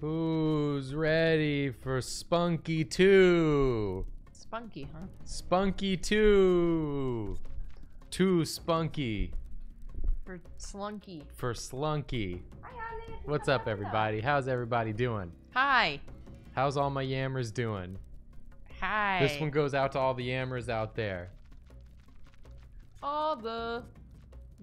Who's ready for Spelunky 2? Spunky, huh? Spelunky 2! Too spunky. For Slunky. For Slunky. What's up, everybody? How's everybody doing? Hi. How's all my yammers doing? Hi. This one goes out to all the yammers out there. All the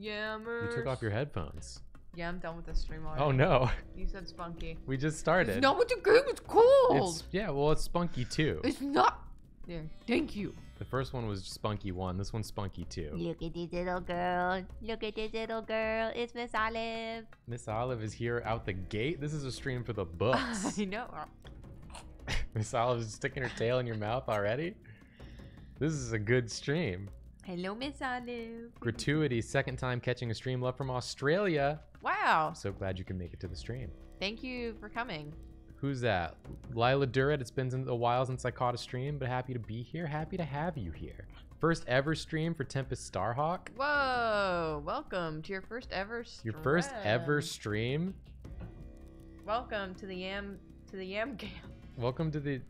yammers. You took off your headphones. Yeah, I'm done with the stream already. Oh no. You said spunky. We just started. It's not what the game is called. Yeah, well, it's Spelunky 2. It's not. There. Thank you. The first one was Spelunky 1. This one's Spelunky 2. Look at this little girl. Look at this little girl. It's Miss Olive. Miss Olive is here out the gate. This is a stream for the books. I know. Miss Olive is sticking her tail in your mouth already. This is a good stream. Hello, Miss Olive. Gratuity, second time catching a stream. Love from Australia. Wow. I'm so glad you can make it to the stream. Thank you for coming. Who's that? Lila Durrett. It's been a while since I caught a stream, but happy to be here. Happy to have you here. First ever stream for Tempest Starhawk. Whoa. Welcome to your first ever stream. Your first ever stream? Welcome to the Yam Cam. Welcome to the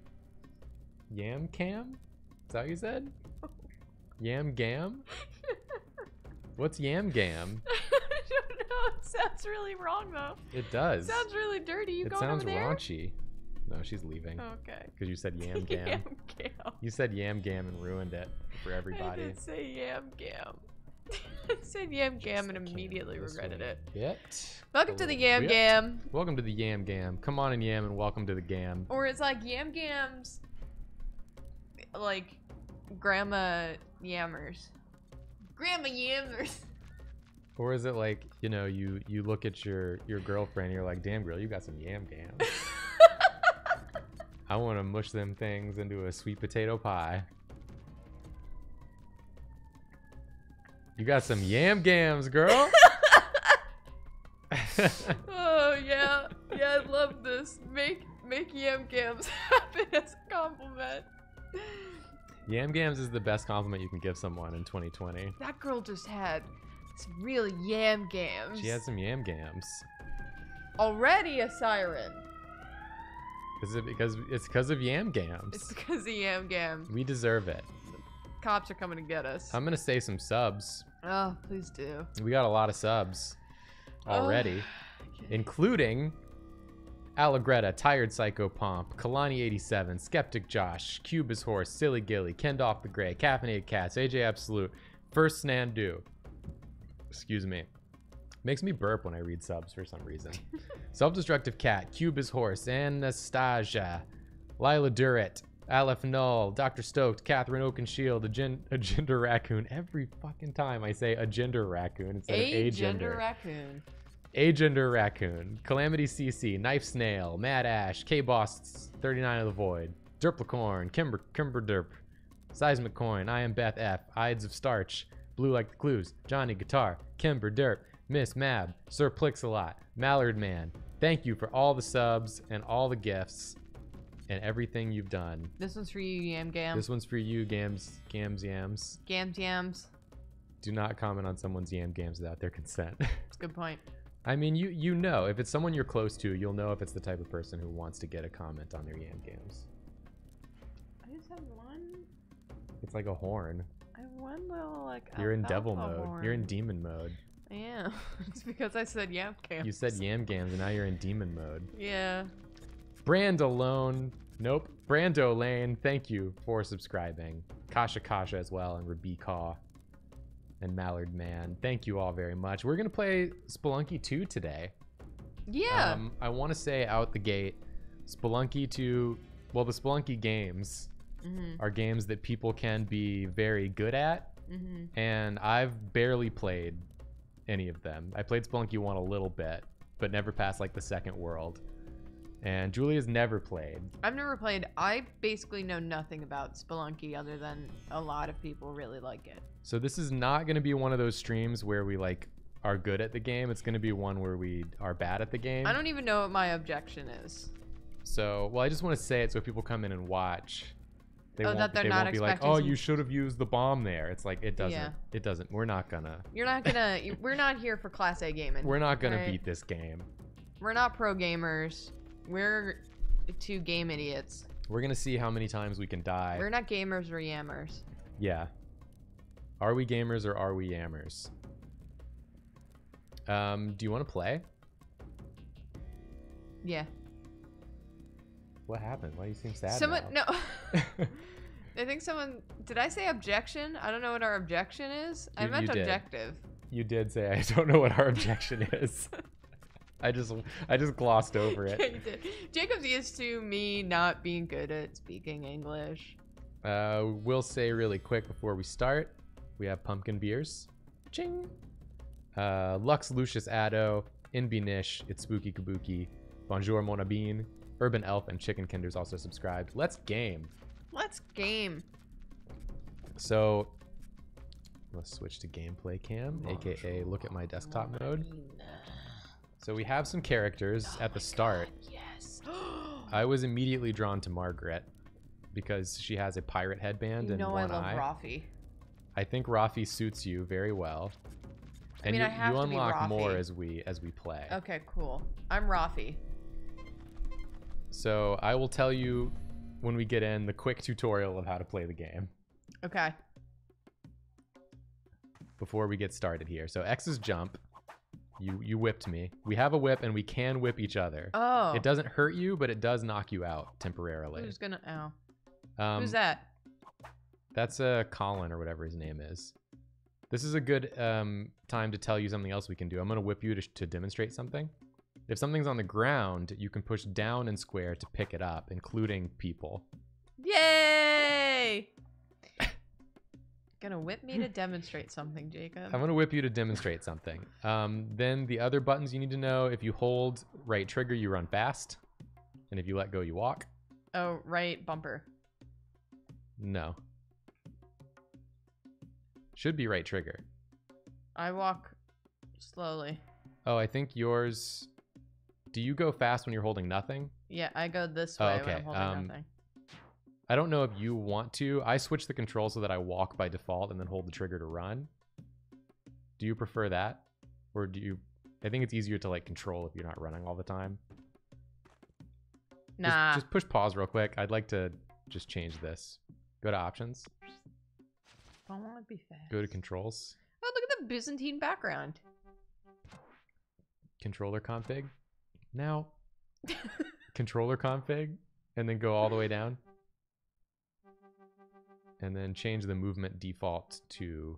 Yam Cam? Is that what you said? Yam Gam? What's Yam Gam? It sounds really wrong though. It does. It sounds really dirty. You going over there? It sounds raunchy. No, she's leaving. Okay. Because you said yam gam. Yam gam. You said yam gam and ruined it for everybody. I didn't say yam gam. I said yam gam and immediately regretted it. Welcome to the yam gam. Welcome to the yam gam. Come on and yam and welcome to the gam. Or it's like yam gams, like grandma yammers. Grandma yammers. Or is it like, you know, you look at your girlfriend and you're like, damn girl, you got some yam gams. I want to mush them things into a sweet potato pie. You got some yam gams, girl. Oh yeah, yeah, I love this. Make yam gams happen as a compliment. Yam gams is the best compliment you can give someone in 2020. That girl just had some real yam gams. She has some yam gams. Already a siren. Is it because it's because of yam gams? It's because of yam gams. We deserve it. Cops are coming to get us. I'm gonna say some subs. Oh, please do. We got a lot of subs already, okay. Including Allegretta, Tired Psycho Pomp, Kalani87, Skeptic Josh, Cubus Horse, Silly Gilly, Kendoff the Gray, Caffeinated Cats, AJ Absolute, First Snandu. Excuse me. Makes me burp when I read subs for some reason. Self-Destructive Cat, Cubus Horse, Anastasia, Lila Durrett, Aleph Null, Dr. Stoked, Catherine Oakenshield, Agender Raccoon. Every fucking time I say Agender Raccoon instead of Agender Raccoon. Agender Raccoon, Calamity CC, Knife Snail, Mad Ash, K-Boss 39 of the Void, Derplicorn, Kimberderp, Seismic Coin, I Am Beth F, Ides of Starch, Blue Like the Clues, Johnny Guitar, Kimber Derp, Miss Mab, Sir Plix-a-Lot, Mallard Man. Thank you for all the subs and all the gifts and everything you've done. This one's for you, Yam Gam. This one's for you, Gams Yams. Gams Yams. Do not comment on someone's Yam Gams without their consent. That's a good point. I mean, you know, if it's someone you're close to, you'll know if it's the type of person who wants to get a comment on their Yam Gams. I just have one. It's like a horn. I have one little, like, you're in devil mode. Horn. You're in demon mode. Yeah, it's because I said yam gams. You said yam gams, and now you're in demon mode. Yeah. Brando Lane, thank you for subscribing. Kasha as well, and Rabika, and Mallard Man. Thank you all very much. We're gonna play Spelunky 2 today. Yeah. I want to say out the gate, Spelunky 2. Well, the Spelunky games. Mm-hmm. Are games that people can be very good at, mm-hmm. and I've barely played any of them. I played Spelunky 1 a little bit, but never past like the second world. And Julia's never played. I've never played. I basically know nothing about Spelunky other than a lot of people really like it. So this is not going to be one of those streams where we like are good at the game. It's going to be one where we are bad at the game. I don't even know what my objection is. So, well, I just want to say it so people come in and watch. They won't, that they're not be like, oh, you should have used the bomb there. It's like, it doesn't. Yeah. It doesn't. We're not gonna. You're not gonna. We're not here for class A gaming. We're not gonna beat this game. We're not pro gamers. We're two game idiots. We're gonna see how many times we can die. We're not gamers, we're yammers. Yeah. Are we gamers or are we yammers? Do you want to play? Yeah. What happened? Why do you seem sad? Someone now? No. I think someone did. I say objection? I don't know what our objection is. I meant objective. You did say I don't know what our objection is. I just glossed over it. Yeah, you did. Jacob's used to me not being good at speaking English. We'll say really quick before we start, we have pumpkin beers. Ching. Lux Lucius Addo, Inbi Nish, It's Spooky Kabuki, Bonjour Mona Bean, Urban Elf, and Chicken Kinders also subscribed. Let's game. Let's game. So let's switch to gameplay cam, aka look at my desktop mode. So we have some characters at the start. God, yes. I was immediately drawn to Margaret because she has a pirate headband and one eye. You know I love Rafi. I think Rafi suits you very well. And I mean, you unlock more as we play. Okay, cool. I'm Rafi. So I will tell you when we get in the quick tutorial of how to play the game. Okay. Before we get started here. So X is jump. You whipped me. We have a whip and we can whip each other. Oh. It doesn't hurt you, but it does knock you out temporarily. Who's gonna ow. Who's that? That's Colin or whatever his name is. This is a good time to tell you something else we can do. I'm gonna whip you to demonstrate something. If something's on the ground, you can push down and square to pick it up, including people. Yay! Gonna whip me to demonstrate something, Jacob. I'm gonna whip you to demonstrate something. Then the other buttons you need to know, if you hold right trigger, you run fast. And if you let go, you walk. Oh, right bumper. No. Should be right trigger. I walk slowly. Oh, I think yours... Do you go fast when you're holding nothing? Yeah, I go this way when I'm holding nothing. I don't know if you want to. I switch the control so that I walk by default and then hold the trigger to run. Do you prefer that? Or do you... I think it's easier to like control if you're not running all the time. Nah. Just push pause real quick. I'd like to just change this. Go to options. I don't want to be fast. Go to controls. Oh, look at the Byzantine background. Controller config. Now, controller config, and then go all the way down. And then change the movement default to,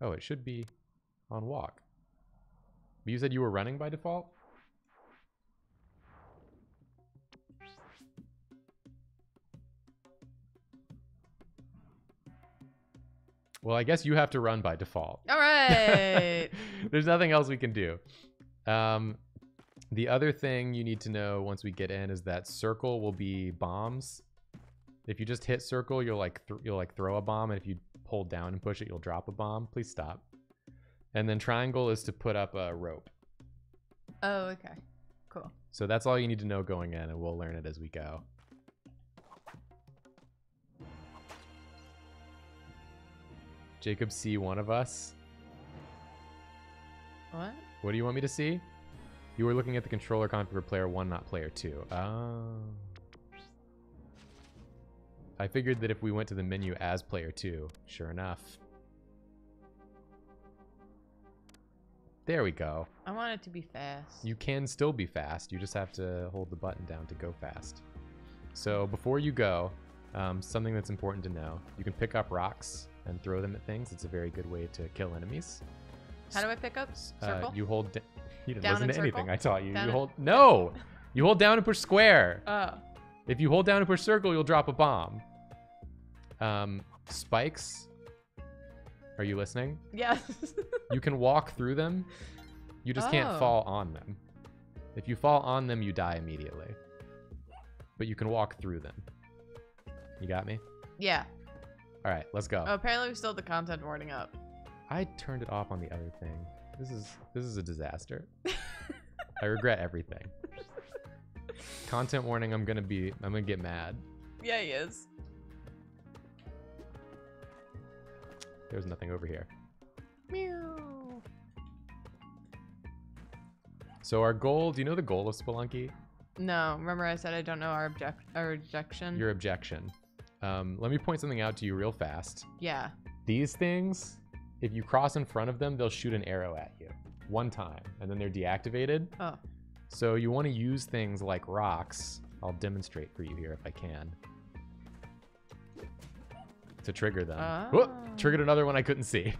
oh, it should be on walk. But you said you were running by default? Well, I guess you have to run by default. All right. There's nothing else we can do. The other thing you need to know once we get in is that circle will be bombs. If you just hit circle, you'll throw a bomb, and if you hold down and push it, you'll drop a bomb. Please stop. And then triangle is to put up a rope. Oh, okay. Cool. So that's all you need to know going in, and we'll learn it as we go. Jacob, see one of us. What? What do you want me to see? You were looking at the controller config for player 1, not player 2. Oh. I figured that if we went to the menu as player 2, sure enough. There we go. I want it to be fast. You can still be fast. You just have to hold the button down to go fast. So before you go, something that's important to know. You can pick up rocks and throw them at things. It's a very good way to kill enemies. How do I pick up? Circle? You hold... You didn't listen to anything I taught you. You hold... No! You hold down and push square. Oh. If you hold down and push circle, you'll drop a bomb. Spikes. Are you listening? Yes. You can walk through them. You just can't fall on them. If you fall on them, you die immediately. But you can walk through them. You got me? Yeah. All right, let's go. Oh, apparently we still have the content warning up. I turned it off on the other thing. This is a disaster. I regret everything. Content warning. I'm gonna get mad. Yeah, he is. There's nothing over here. Meow. So our goal. Do you know the goal of Spelunky? No, remember I said I don't know our objection? Your objection. Let me point something out to you real fast. Yeah. These things, if you cross in front of them, they'll shoot an arrow at you one time, and then they're deactivated. Oh. So you want to use things like rocks. I'll demonstrate for you here if I can. To trigger them. Oh. Whoop! Triggered another one I couldn't see.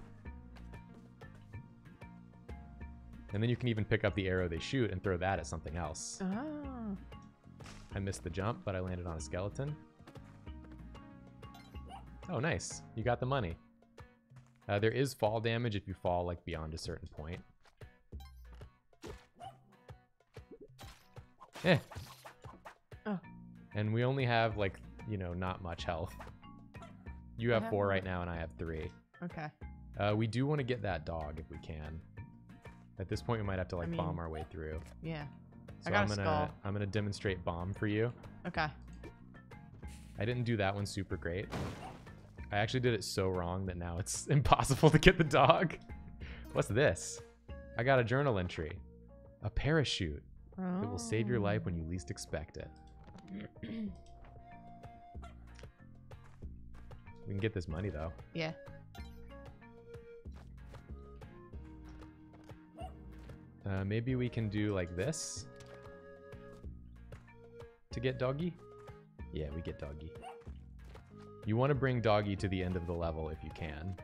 And then you can even pick up the arrow they shoot and throw that at something else. Oh. I missed the jump, but I landed on a skeleton. Oh, nice. You got the money. There is fall damage if you fall like beyond a certain point. Eh. Oh. And we only have like, you know, not much health. You have 4 right now and I have 3. Okay. We do want to get that dog if we can. At this point, we might have to like bomb our way through. Yeah. So I got I'm gonna demonstrate bomb for you. Okay. I didn't do that one super great. I actually did it so wrong that now it's impossible to get the dog. What's this? I got a journal entry. A parachute. Oh. It will save your life when you least expect it. We can get this money though. Yeah. Maybe we can do like this to get doggy. Yeah, we get doggy. You want to bring doggy to the end of the level if you can.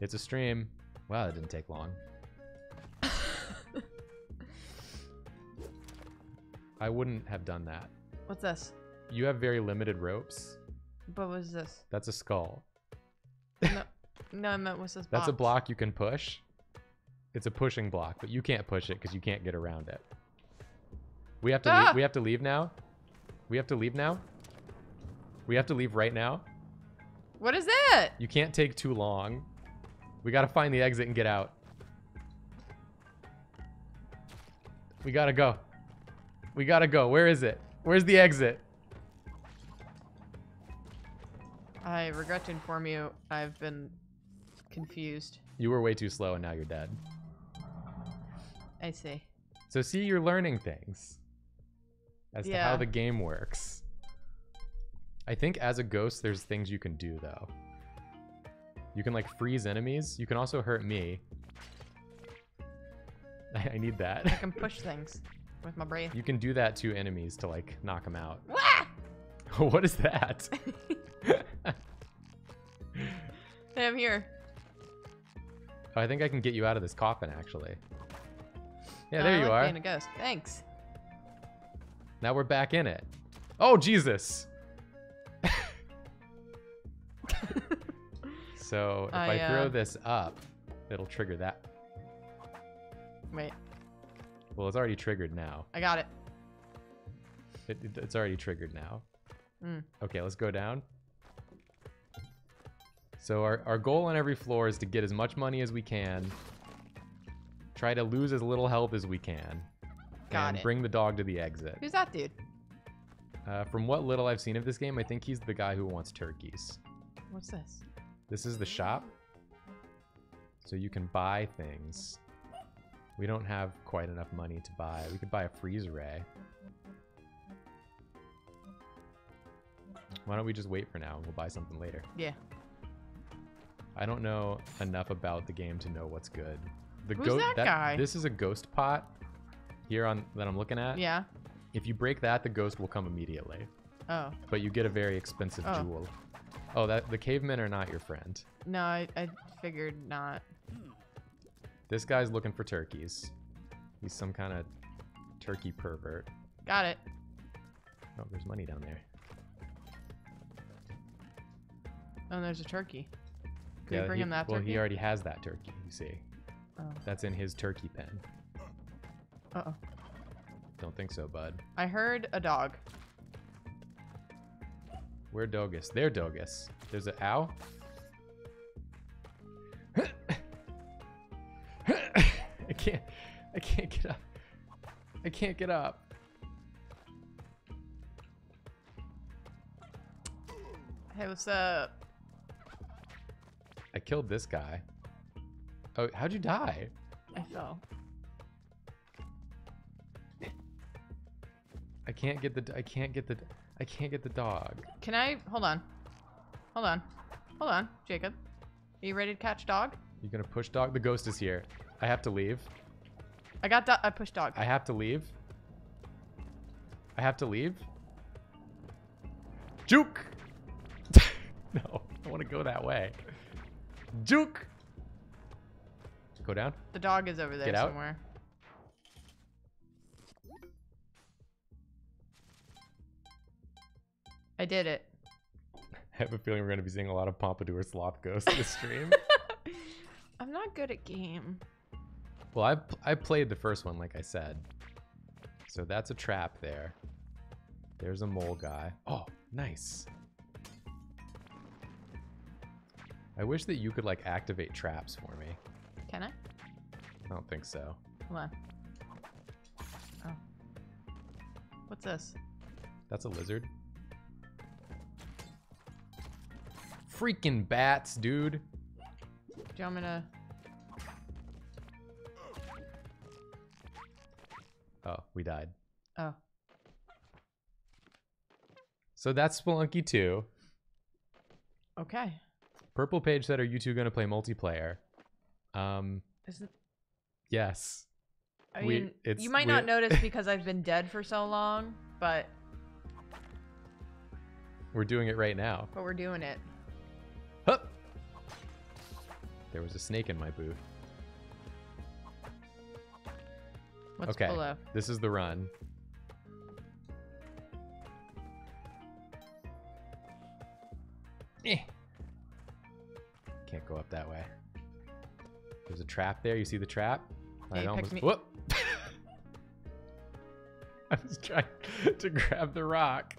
It's a stream. Wow, that didn't take long. I wouldn't have done that. What's this? You have very limited ropes. But what is this? That's a skull. No, no, I meant what's this box? That's a block you can push. It's a pushing block, but you can't push it because you can't get around it. We have to leave now. We have to leave now. We have to leave right now. What is it? You can't take too long. We gotta find the exit and get out. We gotta go. We gotta go. Where is it? Where's the exit? I regret to inform you, I've been confused. You were way too slow and now you're dead. I see. So see, you're learning things as to how the game works. I think as a ghost, there's things you can do though. You can like freeze enemies. You can also hurt me. I need that. I can push things with my brain. You can do that to enemies to like knock them out. What is that? Hey, I'm here. Oh, I think I can get you out of this coffin, actually. Yeah, there you are. Being a ghost. Thanks. Now we're back in it. Oh, Jesus. So if I throw this up, it'll trigger that. Wait. Well, it's already triggered now. I got it. It's already triggered now. Mm. Okay, let's go down. So our goal on every floor is to get as much money as we can. Try to lose as little health as we can. And bring the dog to the exit. Who's that dude? From what little I've seen of this game, I think he's the guy who wants turkeys. What's this? This is the shop. So you can buy things. We don't have quite enough money to buy. We could buy a freeze ray. Why don't we just wait for now and we'll buy something later? Yeah. I don't know enough about the game to know what's good. Who's that guy? This is a ghost pot here that I'm looking at. Yeah. If you break that, the ghost will come immediately. Oh. But you get a very expensive jewel. Oh, the cavemen are not your friend. No, I figured not. This guy's looking for turkeys. He's some kind of turkey pervert. Got it. Oh, there's money down there. Oh, and there's a turkey. Yeah, bring him that turkey? Well, he already has that turkey, you see. Oh. That's in his turkey pen. Uh-oh. Don't think so, bud. I heard a dog. Where dogus? There dogus. There's an ow. I can't get up. I can't get up. Hey, what's up? I killed this guy. Oh, how'd you die? I fell. I can't get the dog. Can I? Hold on, Jacob. Are you ready to catch dog? You're gonna push dog. The ghost is here. I have to leave. I pushed dog. I have to leave. I have to leave. Juke. No, I want to go that way. Juke. Go down. The dog is over there somewhere. I did it. I have a feeling we're going to be seeing a lot of Pompadour Sloth ghosts this stream. I'm not good at game. Well, I played the first one, like I said. So that's a trap there. There's a mole guy. Oh, nice. I wish that you could, like, activate traps for me. Can I? I don't think so. Hold on. Oh. What's this? That's a lizard. Freaking bats, dude. Do you want me to... Oh, we died. Oh. So that's Spelunky 2. Okay. Purple page said, are you two going to play multiplayer? Is it... Yes. I mean, you might not notice because I've been dead for so long, but... We're doing it right now. But we're doing it. Hup. There was a snake in my boot. What's below? This is the run. Eh. Can't go up that way. There's a trap there. You see the trap? Hey, I almost... Whoop. I was trying to grab the rock.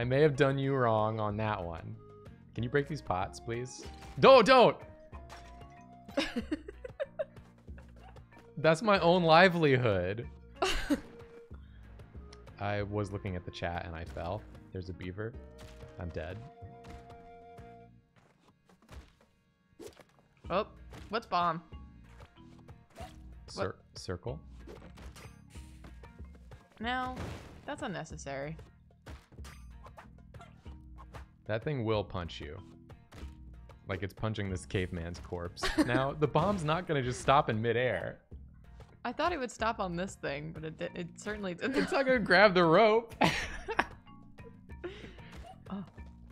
I may have done you wrong on that one. Can you break these pots, please? No, don't! That's my own livelihood. I was looking at the chat and I fell. There's a beaver. I'm dead. Oh, what's bomb? Circle? No, that's unnecessary. That thing will punch you. Like it's punching this caveman's corpse. Now, the bomb's not gonna just stop in midair. I thought it would stop on this thing, but it certainly didn't. It's not gonna grab the rope. Oh.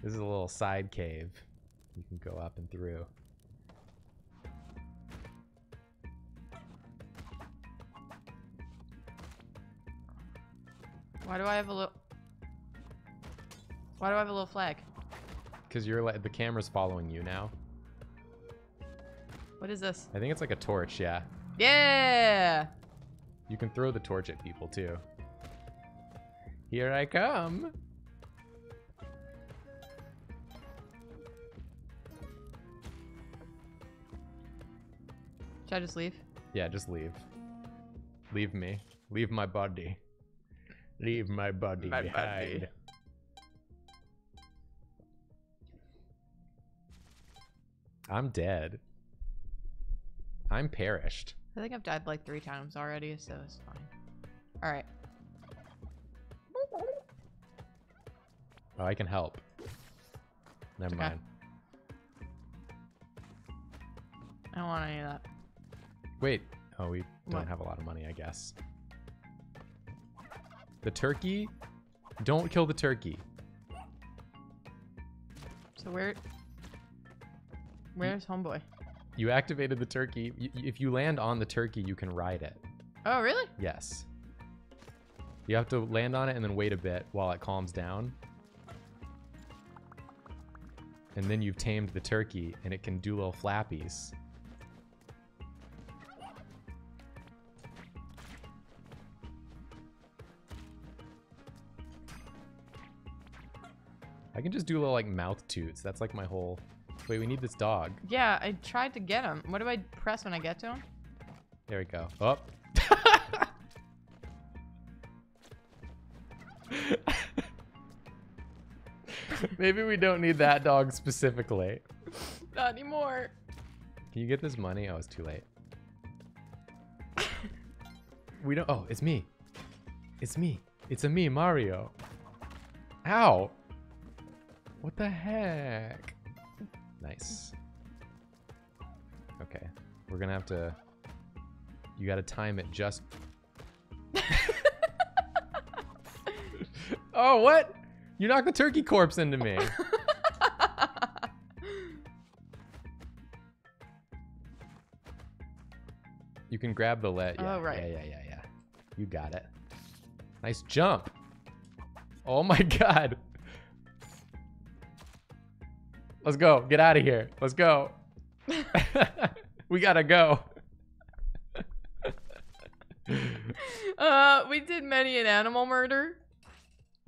This is a little side cave. You can go up and through. Why do I have a little... Why do I have a little flag? Because you're like, the camera's following you now. What is this? I think it's like a torch, yeah. Yeah! You can throw the torch at people too. Here I come. Should I just leave? Yeah, just leave. Leave me. Leave my body. Leave my body behind. I'm dead. I'm perished. I think I've died like 3 times already, so it's fine. All right. Oh, I can help. Never mind. I don't want any of that. Wait. Oh, we don't have a lot of money, I guess. The turkey? Don't kill the turkey. So Where's homeboy? You activated the turkey. If you land on the turkey, you can ride it. Oh, really? Yes. You have to land on it and then wait a bit while it calms down. And then you've tamed the turkey and it can do little flappies. I can just do little like mouth toots. That's like my whole... Wait, we need this dog. Yeah, I tried to get him. What do I press when I get to him? There we go. Oh. Maybe we don't need that dog specifically. Not anymore. Can you get this money? Oh, it's too late. We don't... Oh, it's me. It's me. It's me, Mario. Ow! What the heck? Nice. Okay. We're gonna have to... You gotta time it just... Oh, what? You knocked the turkey corpse into me. You can grab the lead. Yeah, oh, right. Yeah. You got it. Nice jump. Oh, my God. Let's go. Get out of here. Let's go. We gotta go. We did many an animal murder.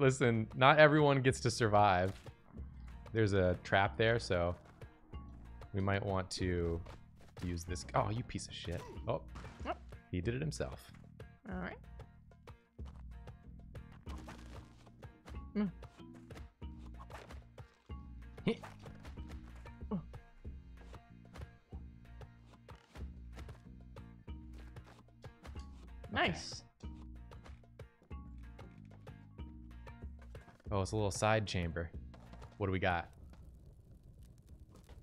Listen, not everyone gets to survive. There's a trap there, so we might want to use this. Oh, you piece of shit. Oh, he did it himself. All right. Nice. Oh, it's a little side chamber. What do we got?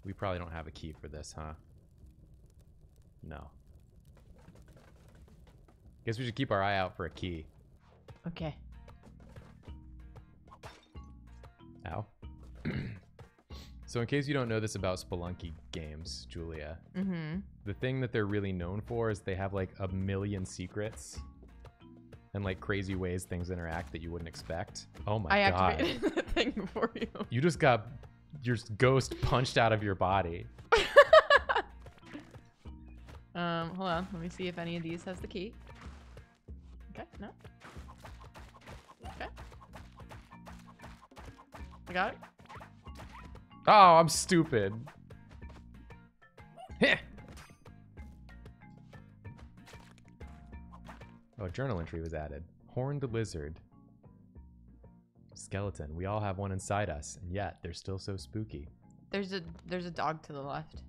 We probably don't have a key for this, huh? No. Guess we should keep our eye out for a key. Okay. Ow. So in case you don't know this about Spelunky games, Julia, the thing that they're really known for is they have like a million secrets and like crazy ways things interact that you wouldn't expect. Oh my God. I activated the thing for you. You just got your ghost punched out of your body. Hold on. Let me see if any of these has the key. Okay, no. Okay. I got it. Oh, I'm stupid. Heh. Oh, a journal entry was added. Horned lizard. Skeleton. We all have one inside us, and yet they're still so spooky. There's a dog to the left.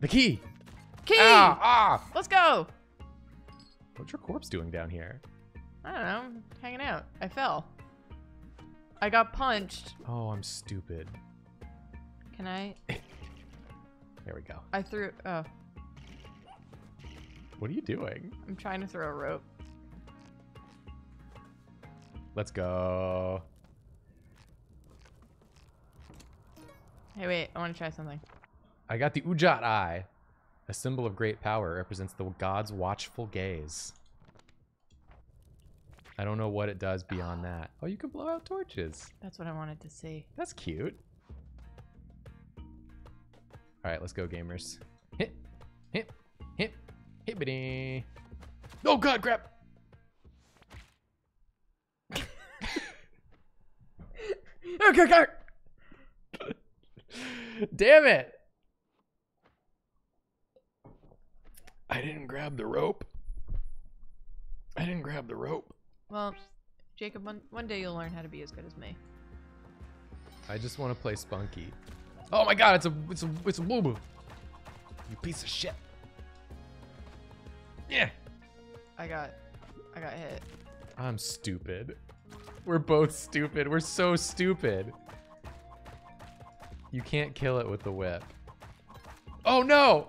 The key! Key! Ah! Let's go! What's your corpse doing down here? I don't know. Hanging out. I fell. I got punched. Oh, I'm stupid. Can I? There we go. I threw. Oh. What are you doing? I'm trying to throw a rope. Let's go. Hey, wait. I want to try something. I got the Ujjat eye. A symbol of great power, represents the god's watchful gaze. I don't know what it does beyond that. Oh, you can blow out torches. That's what I wanted to see. That's cute. All right, let's go, gamers. Hit, hit, hit, hit, bitty. Oh, God, crap. Okay. Damn it. I didn't grab the rope. Well, Jacob, one day you'll learn how to be as good as me. I just want to play Spunky. Oh my God, it's a woo-woo. You piece of shit. Yeah. I got hit. I'm stupid. We're both stupid. We're so stupid. You can't kill it with the whip. Oh no.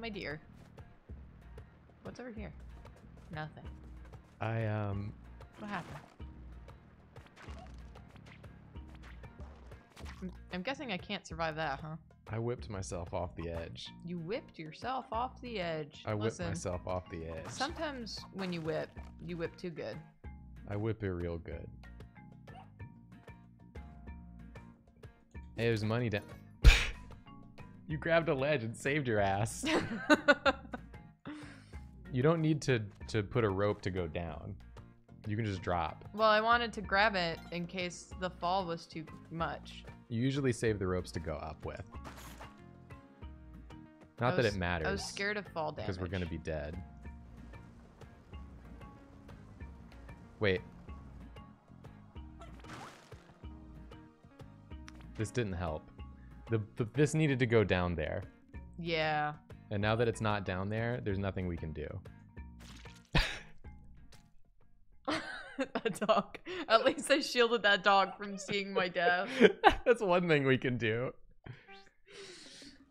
My dear. What's over here? Nothing. What happened? I'm guessing I can't survive that, huh? I whipped myself off the edge. You whipped yourself off the edge. I whipped myself off the edge. Sometimes when you whip too good. I whip it real good. Hey, there's money down. You grabbed a ledge and saved your ass. You don't need to put a rope to go down. You can just drop. Well, I wanted to grab it in case the fall was too much. You usually save the ropes to go up with. Not that it matters. I was scared of fall damage. Because we're going to be dead. Wait. This didn't help. This needed to go down there. Yeah. And now that it's not down there, there's nothing we can do. That dog. At least I shielded that dog from seeing my death. That's one thing we can do.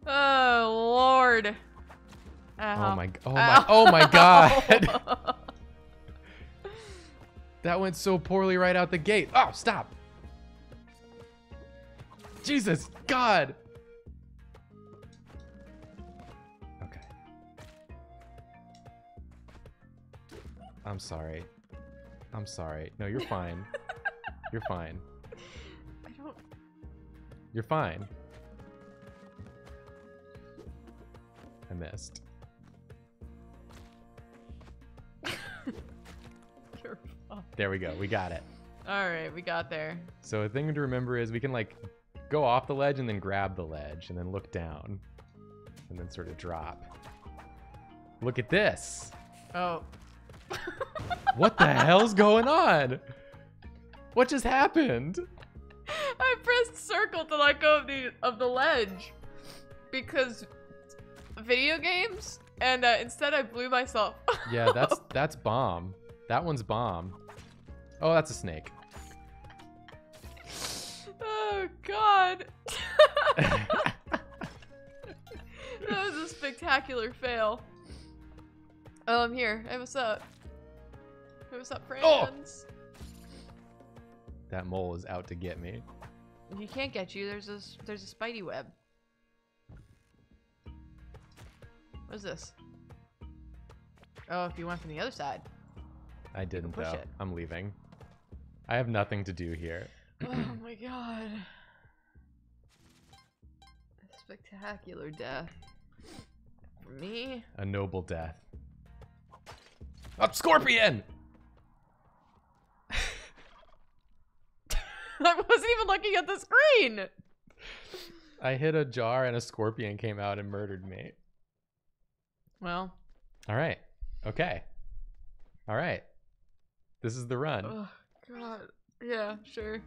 Oh, Lord. Ow. Oh my god. That went so poorly right out the gate. Oh, stop. Jesus God. Okay. I'm sorry. I'm sorry. No, you're fine. You're fine. I don't... You're fine. I missed. You're fine. There we go. We got it. All right. We got there. So a thing to remember is we can like go off the ledge and then grab the ledge and then look down and then sort of drop. Look at this. Oh. What the hell's going on? What just happened? I pressed circle to let go of the ledge because video games, and instead I blew myself. Yeah, that's bomb. That one's bomb. Oh, that's a snake. Oh God. That was a spectacular fail. Oh, I'm here. Hey, what's up? Hey, what's up, friends? Oh! That mole is out to get me. He can't get you. There's a spidey web. What is this? Oh, if you went from the other side. I didn't though. It. I'm leaving. I have nothing to do here. Oh my God. A spectacular death. For me. A noble death. A scorpion! I wasn't even looking at the screen! I hit a jar and a scorpion came out and murdered me. Well. Alright. Okay. Alright. This is the run. Oh, God. Yeah, sure.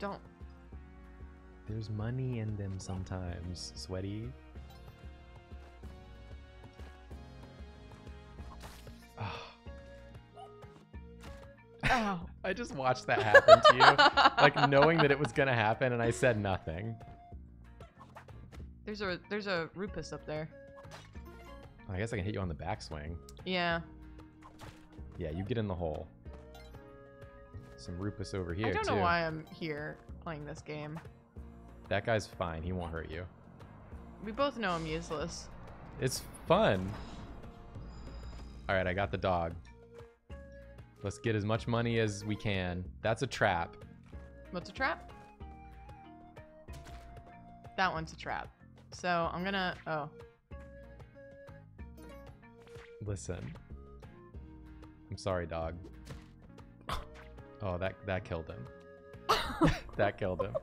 Don't. There's money in them sometimes, sweaty. Ow. I just watched that happen to you, like knowing that it was gonna happen, and I said nothing. There's a rupus up there. I guess I can hit you on the backswing. Yeah. Yeah, you get in the hole. Some rupus over here. I don't know why I'm here playing this game. That guy's fine. He won't hurt you. We both know I'm useless. It's fun. All right, I got the dog. Let's get as much money as we can. That's a trap. What's a trap? That one's a trap. So I'm gonna, oh. Listen. I'm sorry, dog. Oh, that killed him. That killed him.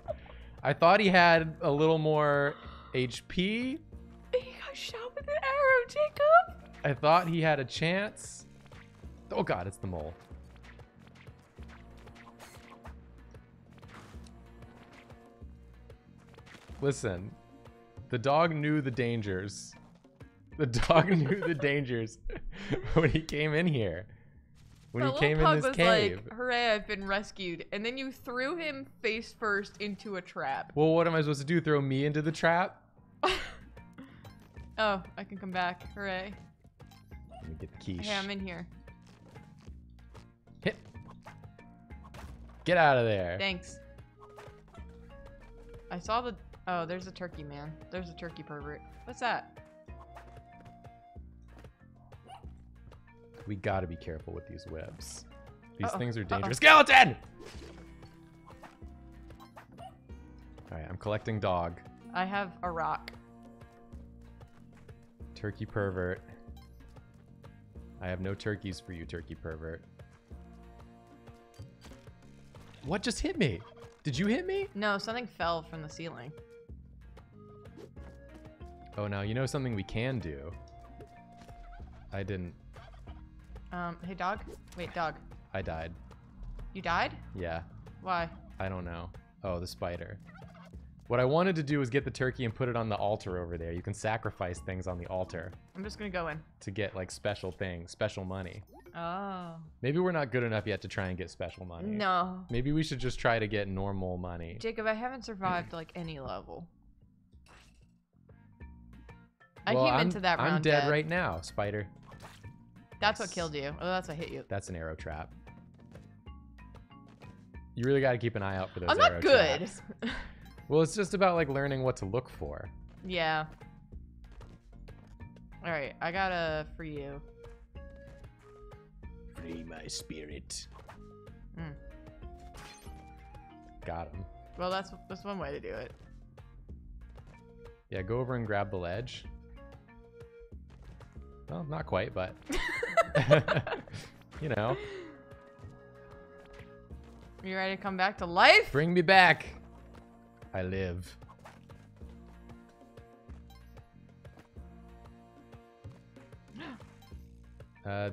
I thought he had a little more HP. He got shot with an arrow, Jacob. I thought he had a chance. Oh God, it's the mole. Listen, the dog knew the dangers. The dog knew the dangers when he came in here. When he came in this cave. Like, hooray, I've been rescued. And then you threw him face first into a trap. Well, what am I supposed to do? Throw me into the trap? Oh, I can come back. Hooray. Let me get the quiche. Okay, I'm in here. Hit. Get out of there. Thanks. I saw the... Oh, there's a turkey, man. There's a turkey pervert. What's that? We gotta be careful with these webs. These things are dangerous. Skeleton! Alright, I'm collecting dog. I have a rock. Turkey pervert. I have no turkeys for you, turkey pervert. What just hit me? Did you hit me? No, something fell from the ceiling. Oh, now you know something we can do. I didn't. Hey, dog. Wait, dog. I died. You died? Yeah. Why? I don't know. Oh, the spider. What I wanted to do was get the turkey and put it on the altar over there. You can sacrifice things on the altar. I'm just gonna go in. To get like special things, special money. Oh. Maybe we're not good enough yet to try and get special money. No. Maybe we should just try to get normal money. Jacob, I haven't survived like any level. Well, I came into that round. I'm dead right now, spider. That's what killed you. Oh, that's what hit you. That's an arrow trap. You really gotta keep an eye out for those arrow traps. I'm not good. Well, it's just about like learning what to look for. Yeah. All right, I gotta free you. Free my spirit. Mm. Got him. Well, that's one way to do it. Yeah, go over and grab the ledge. Well, not quite, but you know. You ready to come back to life? Bring me back. I live.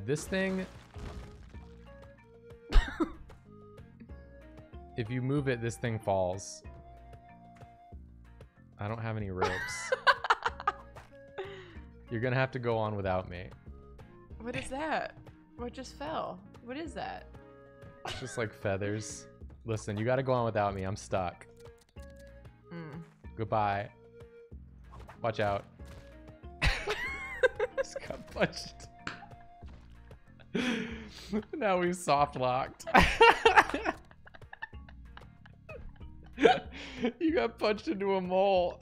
This thing, if you move it, this thing falls. I don't have any ropes. You're gonna have to go on without me. What is that? What just fell? What is that? It's just like feathers. Listen, you gotta go on without me. I'm stuck. Mm. Goodbye. Watch out. Just got punched. Now we've soft locked. You got punched into a mole.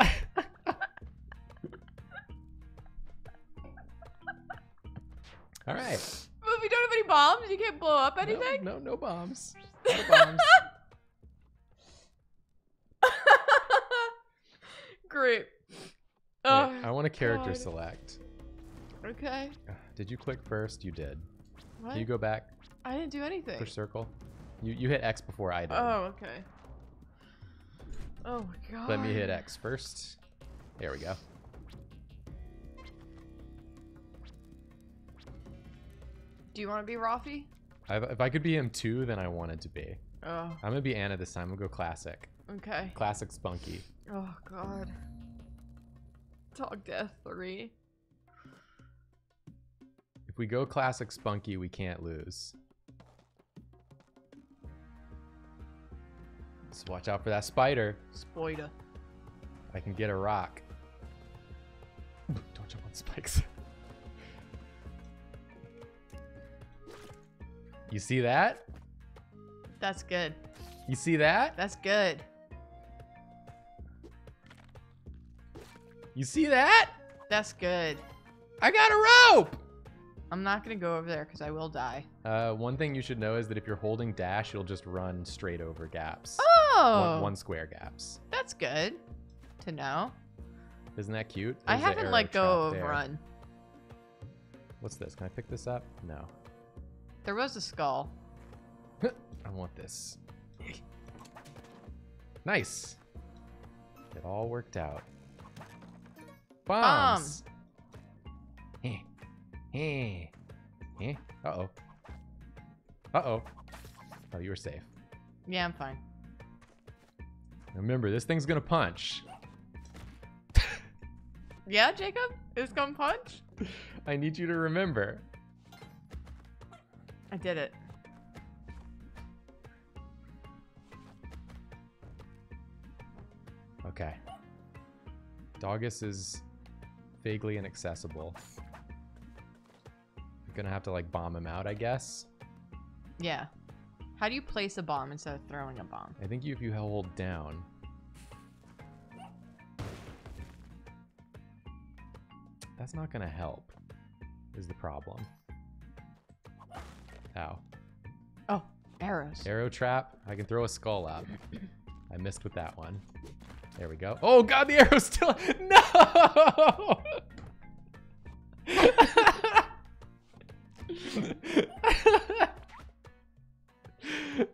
All right. Well, we don't have any bombs. You can't blow up anything. No, no bombs. No bombs. Great. Oh, wait, I want to character select. Okay. Did you click first? You did. What? Can you go back? I didn't do anything. For circle. You hit X before I did. Oh, okay. Oh my god. Let me hit X first. There we go. Do you want to be Rafi? If I could be him too, then I wanted to be. Oh. I'm gonna be Anna this time. I'm gonna go classic. Okay. Classic Spunky. Oh god. Dog Death 3. If we go classic Spunky, we can't lose. So watch out for that spider. Spoiler. I can get a rock. Don't jump on spikes. You see that? That's good. You see that? That's good. You see that? That's good. I got a rope! I'm not gonna go over there because I will die. One thing you should know is that if you're holding dash, you'll just run straight over gaps. Oh! One square gaps. That's good to know. Isn't that cute? There's I haven't let go of run. What's this? Can I pick this up? No. There was a skull. I want this. Nice. It all worked out. Bombs. Hey. Hey. Hey. Uh-oh. Uh-oh. Oh, you were safe. Yeah, I'm fine. Remember, this thing's gonna punch. Yeah, Jacob? It's gonna punch? I need you to remember. I did it. Okay. Doggus is vaguely inaccessible. I'm gonna have to like bomb him out, I guess. Yeah. How do you place a bomb instead of throwing a bomb? I think if you hold down. That's not gonna help, is the problem. Ow. Oh, arrows. Arrow trap. I can throw a skull up. I missed with that one. There we go. Oh god, the arrow's still. No!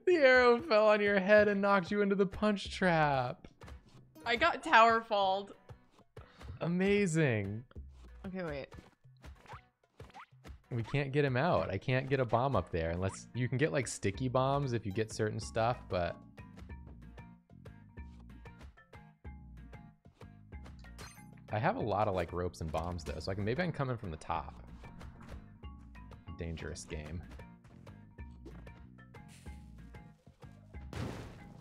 The arrow fell on your head and knocked you into the punch trap. I got tower falled. Amazing. Okay, wait. We can't get him out. I can't get a bomb up there unless you can get like sticky bombs if you get certain stuff, but I have a lot of like ropes and bombs though, so I can maybe I can come in from the top. Dangerous game.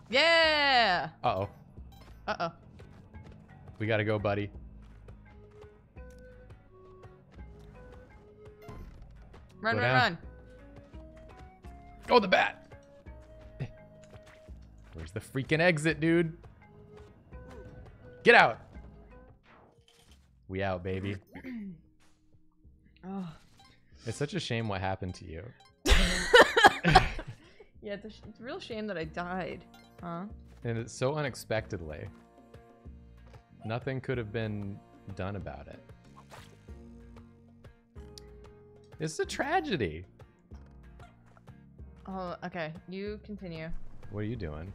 Yeah. Uh oh. Uh oh. We gotta go, buddy. Run, run, run. Oh, the bat. Where's the freaking exit, dude? Get out. We out, baby. Oh. It's such a shame what happened to you. Yeah, it's a real shame that I died. Huh? And it's so unexpectedly. Nothing could have been done about it. It's a tragedy. Oh, okay. You continue. What are you doing?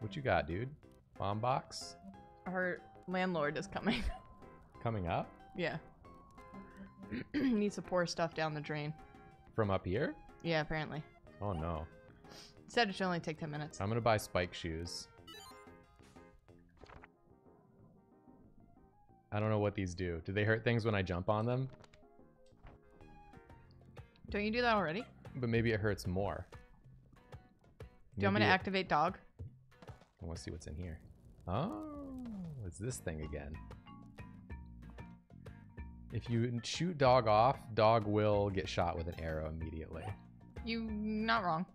What you got, dude? Bomb box? Our landlord is coming. Coming up? Yeah. Needs to pour stuff down the drain. From up here? Yeah, apparently. Oh, no. It said it should only take 10 minutes. I'm going to buy spike shoes. I don't know what these do. Do they hurt things when I jump on them? Don't you do that already? But maybe it hurts more. Do you want me to activate dog? I want to see what's in here. Oh, it's this thing again. If you shoot dog off, dog will get shot with an arrow immediately. You're not wrong.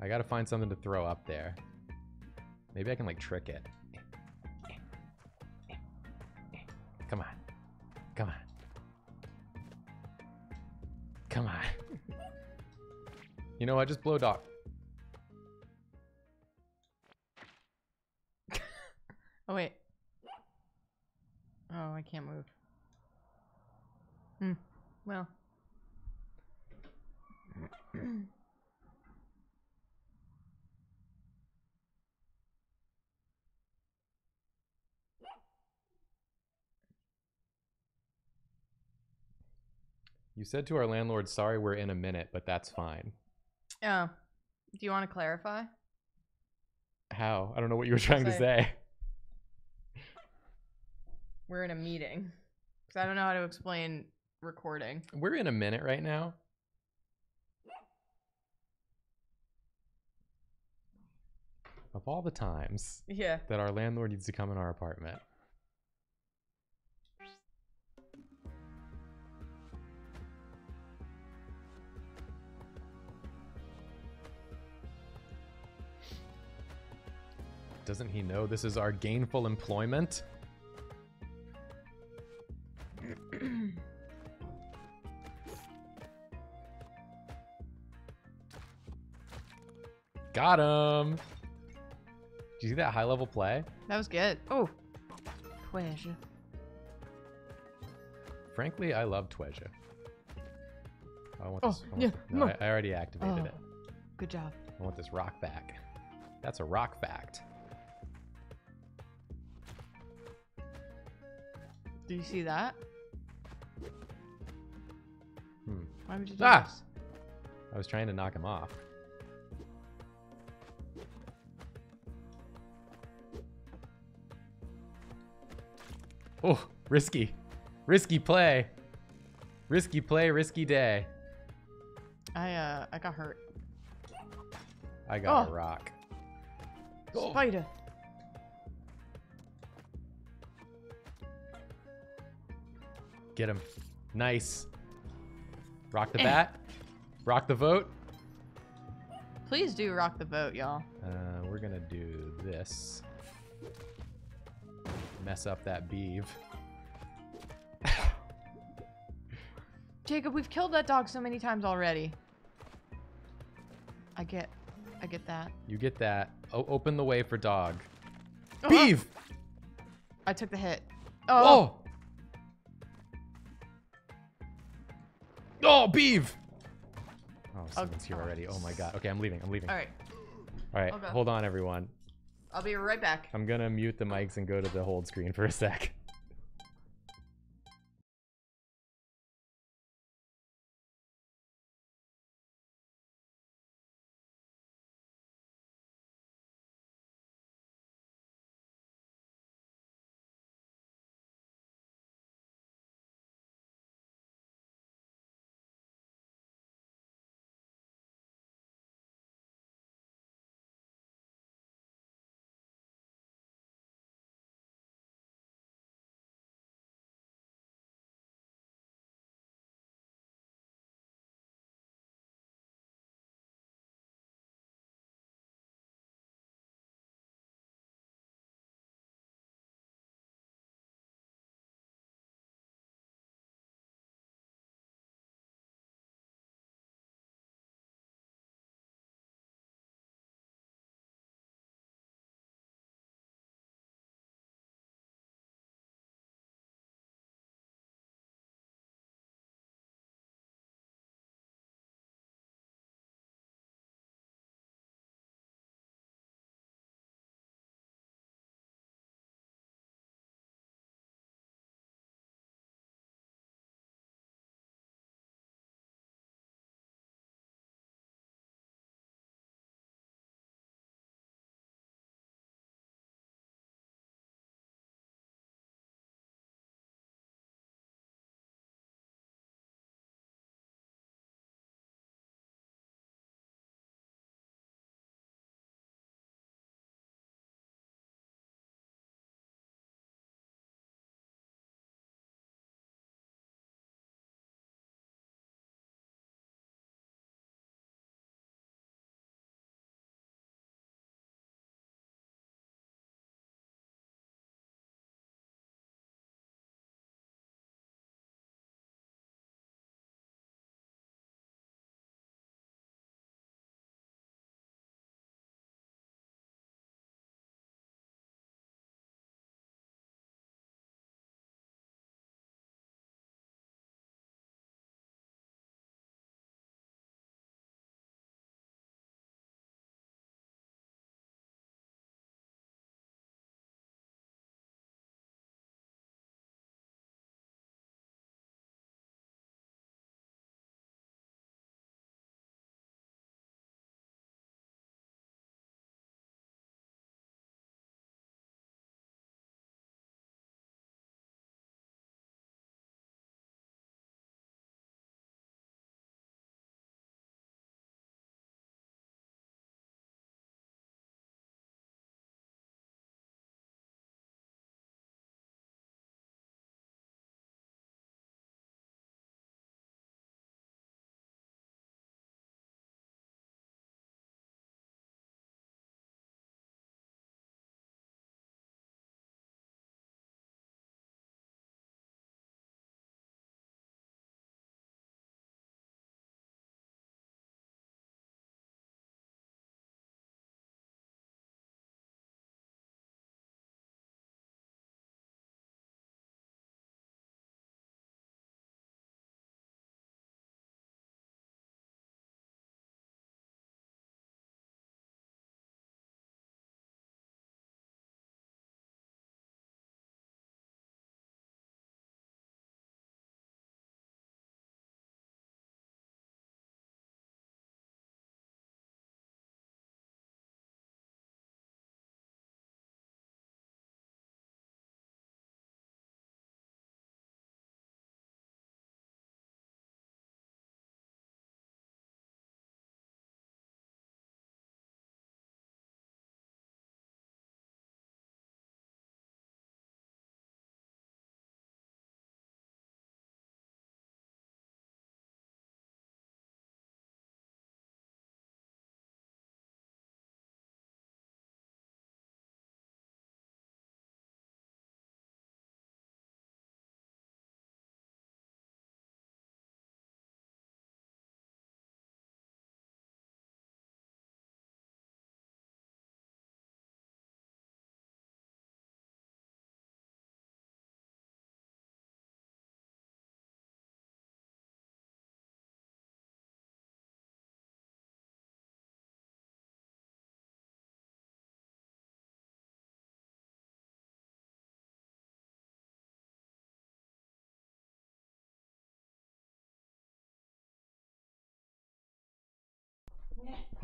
I gotta find something to throw up there. Maybe I can like trick it. Come on. Come on. Come on. You know what? Just blow dog. Oh, wait. Oh, I can't move. Hmm. Well. You said to our landlord, sorry, we're in a minute, but that's fine. Oh. Do you want to clarify? How? I don't know what you were trying to say. We're in a meeting. Because I don't know how to explain recording. We're in a minute right now. Of all the times that our landlord needs to come in our apartment. Doesn't he know this is our gainful employment? Got him! Did you see that high level play? That was good. Oh, Twedge. Frankly, I love Twedge. I want this. I want no, I already activated it. Good job. I want this rock back. That's a rock fact. Do you see that? Hmm. Why would you do this? I was trying to knock him off. Oh, risky. Risky play. Risky play, risky day. I got hurt. I got a rock. Spider. Get him. Nice. Rock the bat. Rock the vote. Please do rock the vote, y'all. We're gonna do this. Mess up that beeve. Jacob, we've killed that dog so many times already. I get that. You get that. Oh, open the way for dog. Oh, beeve! Oh. I took the hit. Oh. Whoa. Oh, beeve! Oh, someone's here already. Oh my god. Okay, I'm leaving. I'm leaving. All right. All right. Okay. Hold on, everyone. I'll be right back. I'm gonna mute the mics and go to the hold screen for a sec.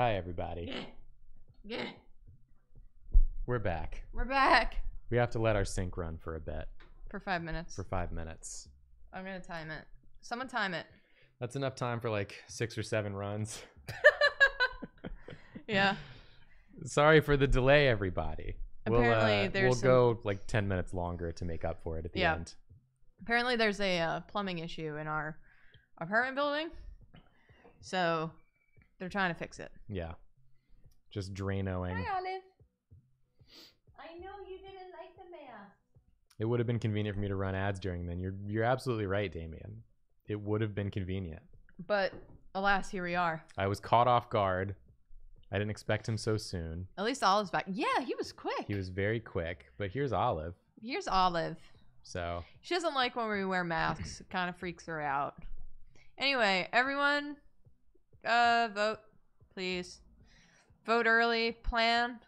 Hi, everybody. We're back. We're back. We have to let our sync run for a bit. For 5 minutes. For 5 minutes. I'm going to time it. Someone time it. That's enough time for like 6 or 7 runs. Yeah. Sorry for the delay, everybody. Apparently, we'll go like 10 minutes longer to make up for it at the end. Apparently, there's a plumbing issue in our apartment building. So they're trying to fix it. Yeah. Just Drano-ing. Hi, Olive. I know you didn't like the mail. It would have been convenient for me to run ads during then. You're absolutely right, Damien. It would have been convenient. But alas, here we are. I was caught off guard. I didn't expect him so soon. At least Olive's back. Yeah, he was quick. He was very quick. But here's Olive. Here's Olive. So she doesn't like when we wear masks. It kind of freaks her out. Anyway, everyone, vote, please. Vote early. Plan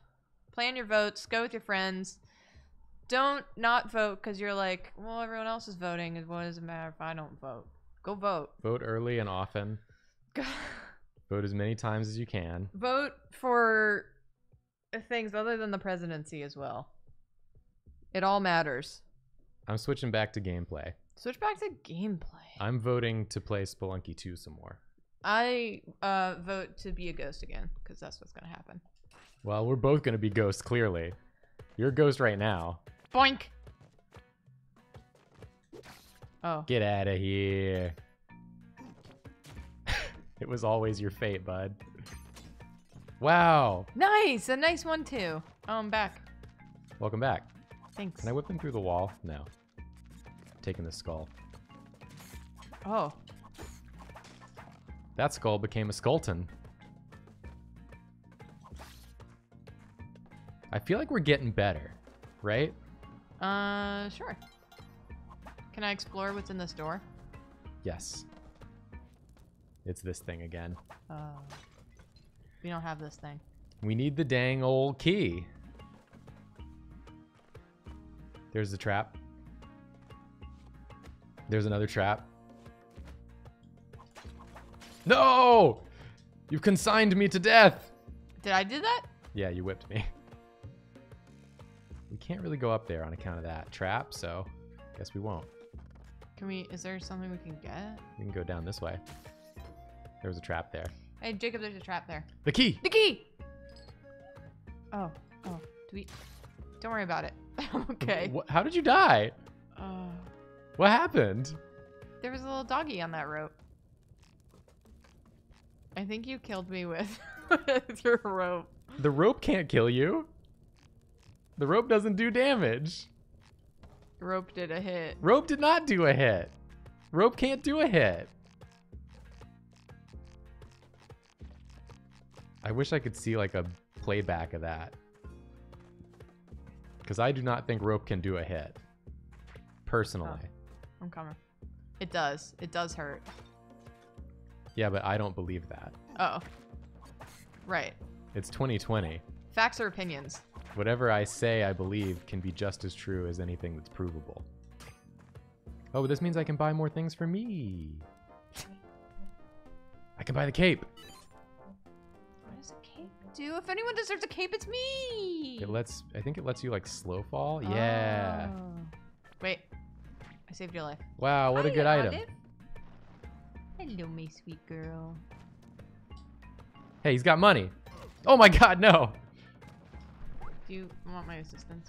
your votes. Go with your friends. Don't not vote because you're like, well, everyone else is voting. What does it matter if I don't vote? Go vote. Vote early and often. Vote as many times as you can. Vote for things other than the presidency as well. It all matters. I'm switching back to gameplay. Switch back to gameplay. I'm voting to play Spelunky 2 some more. I vote to be a ghost again because that's what's going to happen. Well, we're both going to be ghosts, clearly. You're a ghost right now. Boink! Oh. Get out of here. It was always your fate, bud. Wow. Nice! A nice one, too. Oh, I'm back. Welcome back. Thanks. Can I whip him through the wall? No. Taking the skull. Oh. That skull became a skeleton. I feel like we're getting better, right? Sure. Can I explore what's in this door? Yes. It's this thing again. Oh. We don't have this thing. We need the dang old key. There's the trap. There's another trap. No! You've consigned me to death! Did I do that? Yeah, you whipped me. We can't really go up there on account of that trap, so I guess we won't. Can we, is there something we can get? We can go down this way. There was a trap there. Hey, Jacob, there's a trap there. The key! The key! Oh, oh, don't worry about it. Okay. How did you die? What happened? There was a little doggy on that rope. I think you killed me with, your rope. The rope can't kill you. The rope doesn't do damage. Rope did a hit. Rope did not do a hit. Rope can't do a hit. I wish I could see like a playback of that. Because I do not think rope can do a hit. Personally. Oh, I'm coming. It does. It does hurt. Yeah, but I don't believe that. Oh. Right. It's 2020. Facts or opinions? Whatever I say I believe can be just as true as anything that's provable. Oh, this means I can buy more things for me. I can buy the cape. What does a cape do? If anyone deserves a cape, it's me. It lets, I think it lets you like slow fall. Oh. Yeah. Wait, I saved your life. Wow, what a good item. Hello, my sweet girl. Hey, he's got money. Oh my God, no. Do you want my assistance?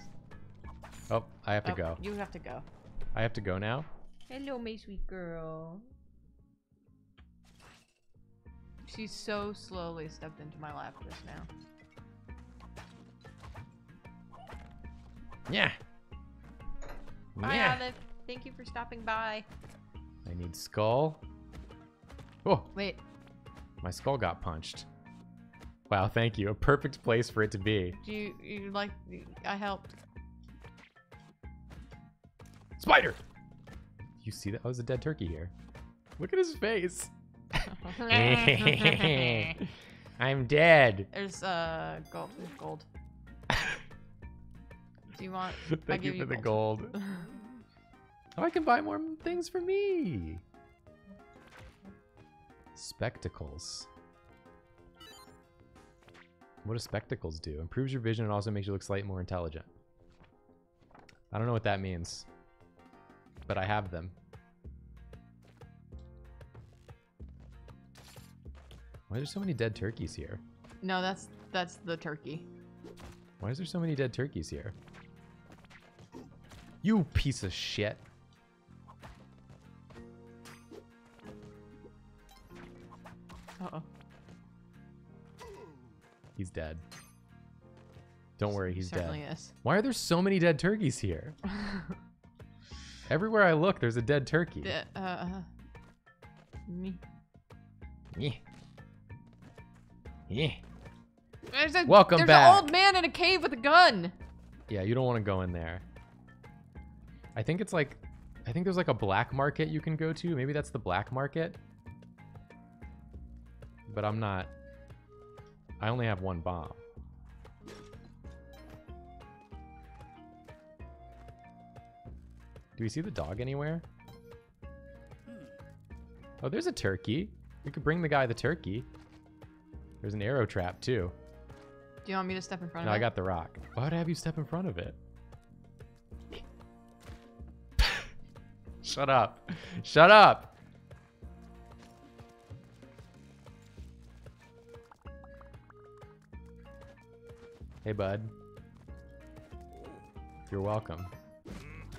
Oh, I have to go. You have to go. I have to go now? Hello, my sweet girl. She so slowly stepped into my lap just now. Yeah. Bye, yeah. Olive. Thank you for stopping by. I need skull. Oh. Wait. My skull got punched. Wow, thank you. A perfect place for it to be. Do you like... I helped. Spider! You see that? Oh, there's a dead turkey here. Look at his face. I'm dead. There's gold. Do you want... Thank you for the gold. Oh, I can buy more things for me. Spectacles. What do spectacles do? Improves your vision and also makes you look slightly more intelligent. I don't know what that means, but I have them. Why are there so many dead turkeys here? No, that's the turkey. Why is there so many dead turkeys here? You piece of shit. Uh-oh. He's dead. Don't worry, he's dead. Is. Why are there so many dead turkeys here? Everywhere I look, there's a dead turkey. Me. Yeah. Yeah. Welcome back. There's an old man in a cave with a gun. Yeah, you don't want to go in there. I think it's like, I think there's like a black market you can go to. Maybe that's the black market. But I'm not. I only have one bomb. Do we see the dog anywhere? Oh, there's a turkey. We could bring the guy the turkey. There's an arrow trap too. Do you want me to step in front of it? No, I got the rock. Why would I have you step in front of it? Shut up. Shut up. Hey, bud. You're welcome.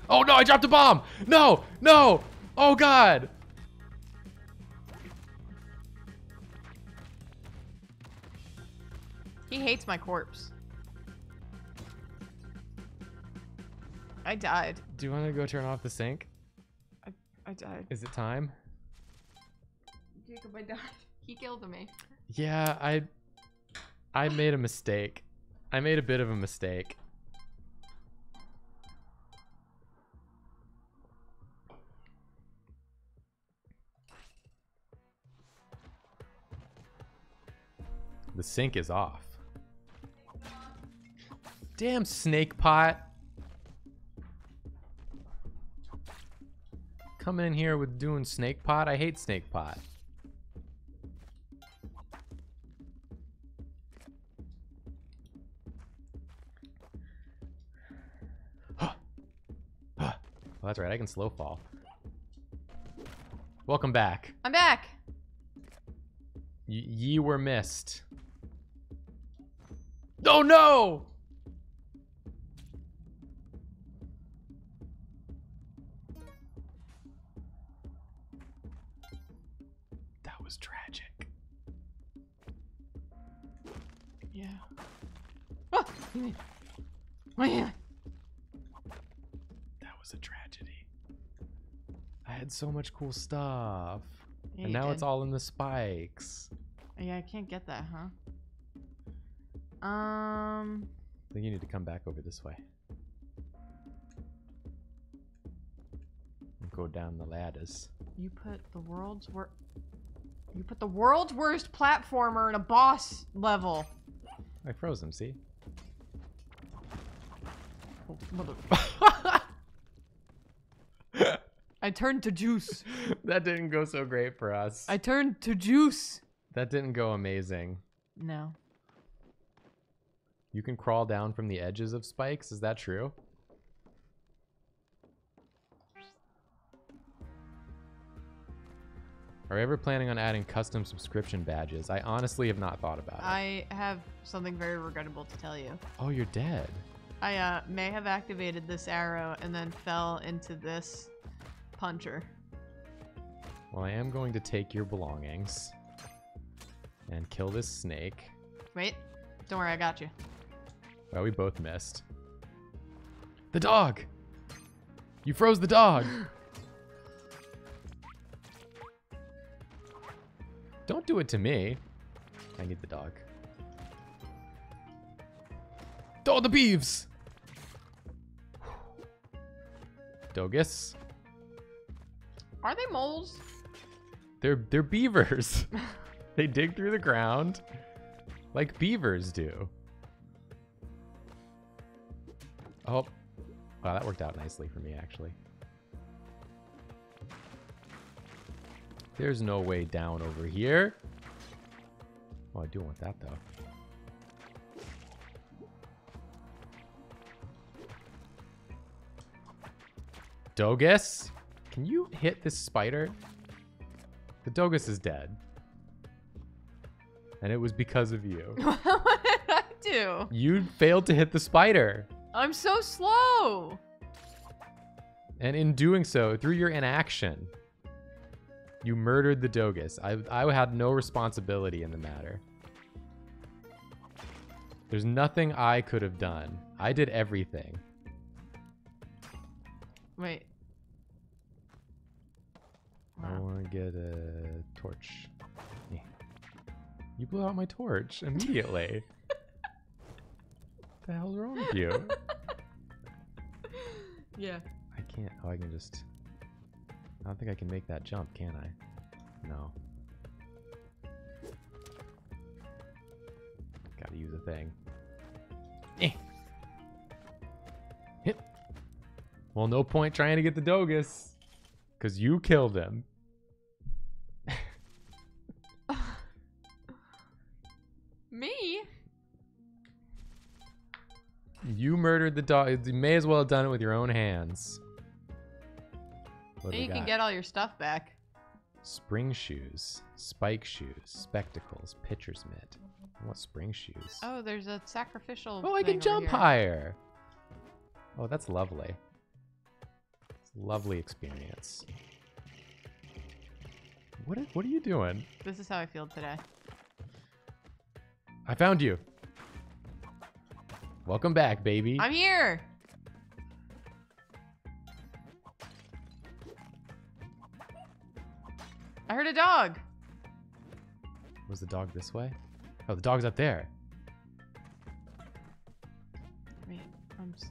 Oh, no, I dropped a bomb. No, no. Oh, God. He hates my corpse. I died. Do you want to go turn off the sink? I died. Is it time? Jacob, I died. He killed me. Yeah, I made a mistake. I made a bit of a mistake. The sink is off. Damn snake pot. Coming in here with doing snake pot. I hate snake pot. Well, that's right. I can slow fall. Welcome back. I'm back. Ye were missed. Oh, no. That was tragic. Yeah. Oh, man. That was a tragedy. I had so much cool stuff. Yeah, and now it's all in the spikes. Yeah, I can't get that, huh? I think you need to come back over this way. And go down the ladders. You put the world's worst... You put the world's worst platformer in a boss level. I froze him, see? Oh, mother... I turned to juice. That didn't go so great for us. I turned to juice. That didn't go amazing. No. You can crawl down from the edges of spikes. Is that true? Are we ever planning on adding custom subscription badges? I honestly have not thought about it. I have something very regrettable to tell you. Oh, you're dead. I may have activated this arrow and then fell into this puncher. Well, I am going to take your belongings and kill this snake. Wait. Don't worry, I got you. Well, we both missed. The dog! You froze the dog! Don't do it to me. I need the dog. Oh, the beeves! Dogus. Are they moles? They're beavers. They dig through the ground. Like beavers do. Oh, wow, that worked out nicely for me, actually. There's no way down over here. Oh, I do want that, though. Dogus? Can you hit this spider? The Dogus is dead. And it was because of you. What did I do? You failed to hit the spider. I'm so slow. And in doing so, through your inaction, you murdered the Dogus. I had no responsibility in the matter. There's nothing I could have done. I did everything. Wait. Wow. I want to get a torch. Yeah. You blew out my torch immediately. What the hell's wrong with you? Yeah. I can't. Oh, I can just. I don't think I can make that jump, can I? No. Gotta use a thing. Eh. Hit. Well, no point trying to get the Dogus. Because you killed him. Me? You murdered the dog. You may as well have done it with your own hands. And you can get all your stuff back. Spring shoes, spike shoes, spectacles, pitcher's mitt. I want spring shoes. Oh, there's a sacrificial. Oh, I can jump higher. Oh, that's lovely. Lovely experience. What are you doing? This is how I feel today. I found you. Welcome back, baby. I'm here. I heard a dog. Was the dog this way? Oh, the dog's up there. Wait, I'm slow.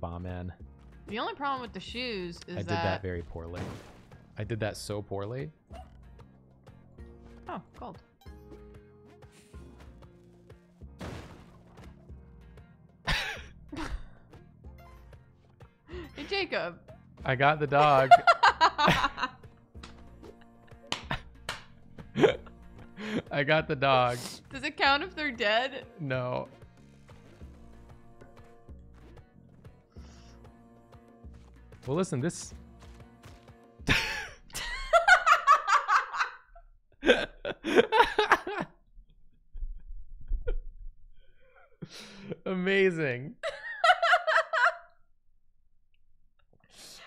Bomb in. The only problem with the shoes is that I did that very poorly. I did that so poorly. Oh, gold. Hey, Jacob. I got the dog. I got the dog. Does it count if they're dead? No. Well, listen, this... Amazing.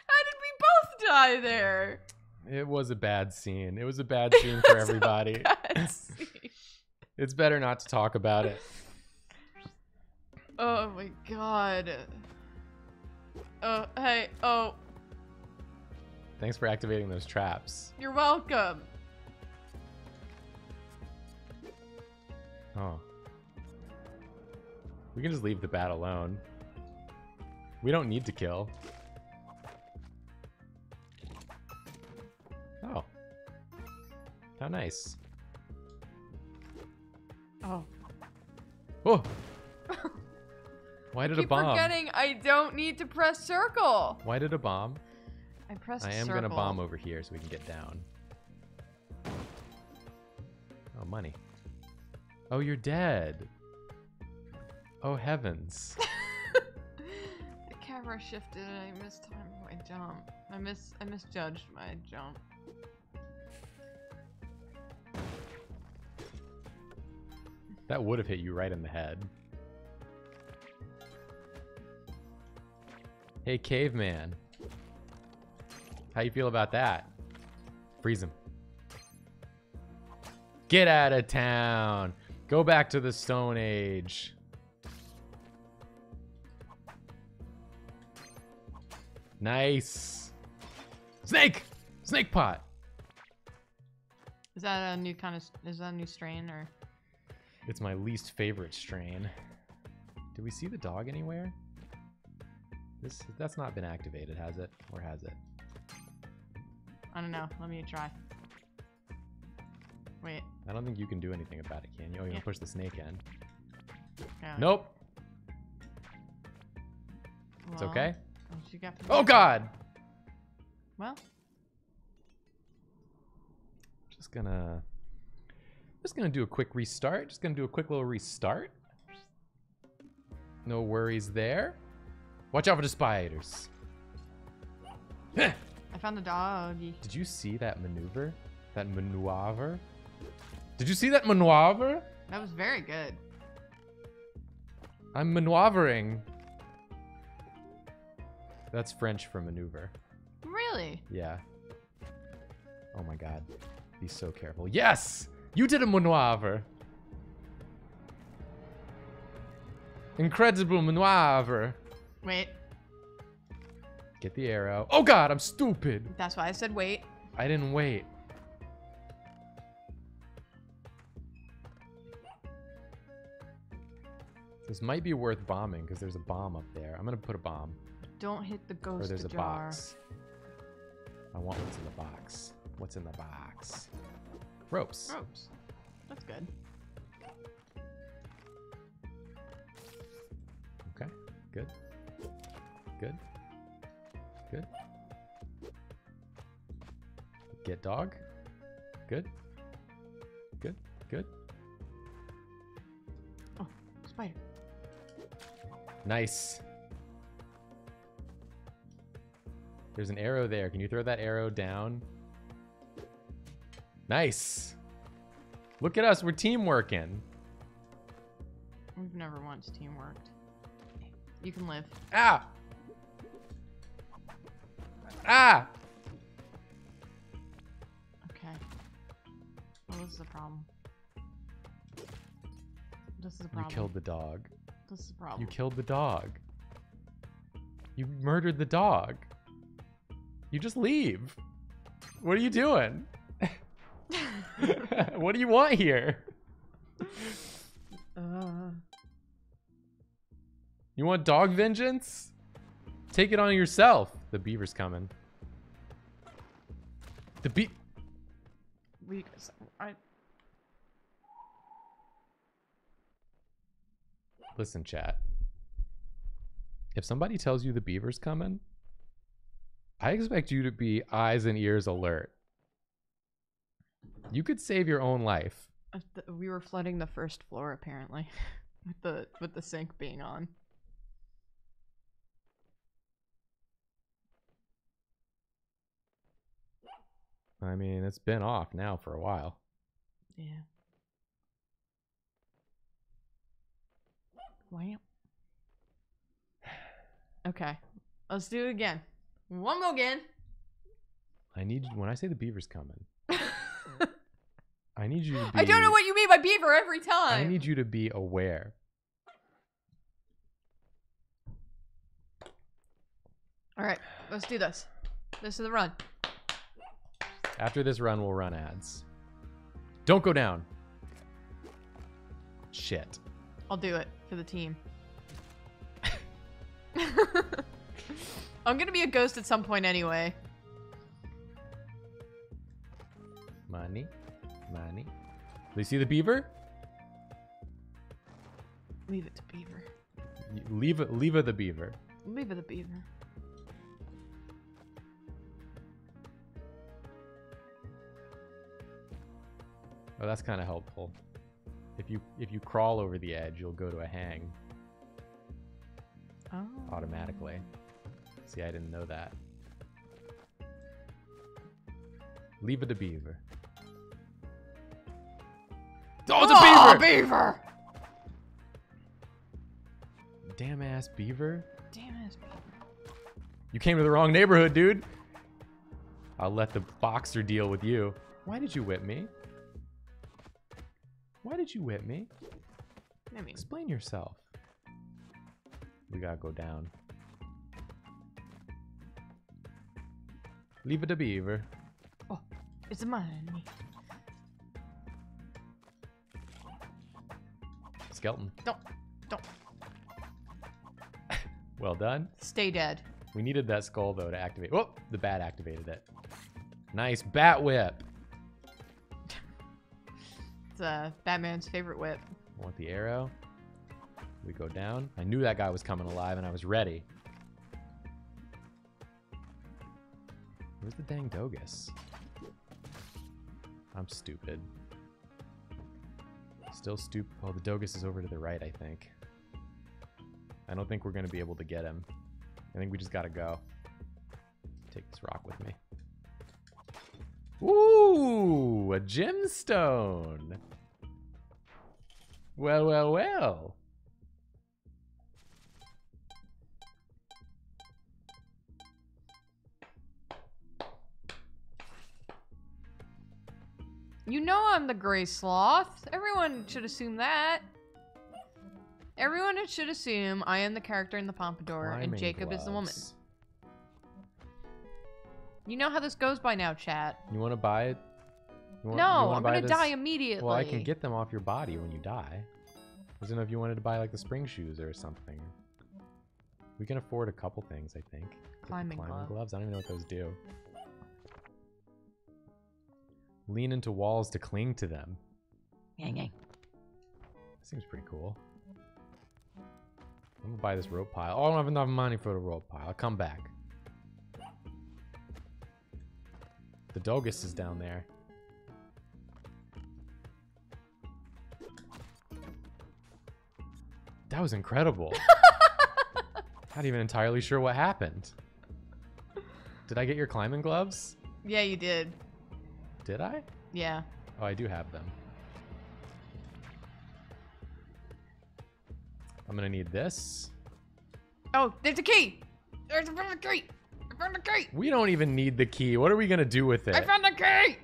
How did we both die there? It was a bad scene. It was a bad scene for everybody. Scene. It's better not to talk about it. Oh, my God. Oh, hey, oh. Thanks for activating those traps. You're welcome. Oh. We can just leave the bat alone. We don't need to kill. Oh. How nice. Oh. Oh! Why did a bomb? I keep forgetting I don't need to press circle. Why did a bomb? I pressed circle. I am going to bomb over here so we can get down. Oh, money. Oh, you're dead. Oh, heavens. The camera shifted and I mistimed my jump. I misjudged my jump. That would have hit you right in the head. Hey, caveman. How you feel about that? Freeze him. Get out of town. Go back to the Stone Age. Nice. Snake! Snake pot! Is that a new kind of... Is that a new strain or... It's my least favorite strain. Did we see the dog anywhere? That's not been activated, has it? Or has it? I don't know. Let me try. Wait. I don't think you can do anything about it, can you? Oh, you're gonna push the snake in. Yeah. Nope. Well, it's okay. Oh God! Well, just gonna do a quick restart. Just gonna do a quick little restart. No worries there. Watch out for the spiders. I found the doggy. Did you see that maneuver? That maneuver? Did you see that maneuver? That was very good. I'm maneuvering. That's French for maneuver. Really? Yeah. Oh my god. Be so careful. Yes! You did a maneuver. Incredible maneuver. Wait. Get the arrow. Oh god, I'm stupid. That's why I said wait. I didn't wait. This might be worth bombing because there's a bomb up there. I'm gonna put a bomb. Don't hit the ghost jar. Or there's a box. I want what's in the box. What's in the box? Ropes. Ropes. That's good. Okay. Good. Good. Good. Get dog. Good. Good. Good. Oh, spider. Nice. There's an arrow there. Can you throw that arrow down? Nice. Look at us. We're teamworking. We've never once teamworked. You can live. Ah! Ah! Okay. Well, this is a problem. This is a problem. You killed the dog. This is a problem. You killed the dog. You murdered the dog. You just leave. What are you doing? What do you want here? You want dog vengeance? Take it on yourself. The beaver's coming. The bee. Listen, chat. If somebody tells you the beaver's coming, I expect you to be eyes and ears alert. You could save your own life. We were flooding the first floor apparently, with the sink being on. I mean, it's been off now for a while. Yeah. Wow. Okay, let's do it again. One more again. I need, when I say the beaver's coming, I need you to be, I don't know what you mean by beaver every time. I need you to be aware. All right, let's do this. This is the run. After this run, we'll run ads. Don't go down. Shit. I'll do it for the team. I'm gonna be a ghost at some point anyway. Money, money. Do you see the beaver? Leave it to beaver. Leave it the beaver. Leave it the beaver. Oh, that's kind of helpful. If you crawl over the edge, you'll go to a hang. Oh. Automatically. See, I didn't know that. Leave it to beaver. Oh, it's a beaver! Beaver! Damn ass beaver. Damn ass beaver. You came to the wrong neighborhood, dude. I'll let the boxer deal with you. Why did you whip me? Why did you whip me? I mean, explain yourself. We gotta go down. Leave it to beaver. Oh, it's mine. Skeleton. Don't. Well done. Stay dead. We needed that skull though to activate. Oh, the bat activated it. Nice bat whip. It's Batman's favorite whip. I want the arrow. We go down. I knew that guy was coming alive and I was ready. Where's the dang Dogus? I'm stupid. Still stupid. Oh, the Dogus is over to the right, I think. I don't think we're going to be able to get him. I think we just got to go. Take this rock with me. Ooh, a gemstone. Well, well, well. You know I'm the gray sloth. Everyone should assume that. Everyone should assume I am the character in the pompadour and Jacob is the woman. You know how this goes by now, chat. You want to buy it? No, I'm going to die immediately. Well, I can get them off your body when you die. I don't know if you wanted to buy like the spring shoes or something. We can afford a couple things, I think. Climbing gloves. I don't even know what those do. Lean into walls to cling to them. Yang yang. Seems pretty cool. I'm gonna buy this rope pile. Oh, I don't have enough money for the rope pile. I'll come back. The Dogus is down there. That was incredible. Not even entirely sure what happened. Did I get your climbing gloves? Yeah, you did. Did I? Yeah. Oh, I do have them. I'm gonna need this. Oh, there's a key! There's a key! I found a key! We don't even need the key. What are we gonna do with it? I found a key!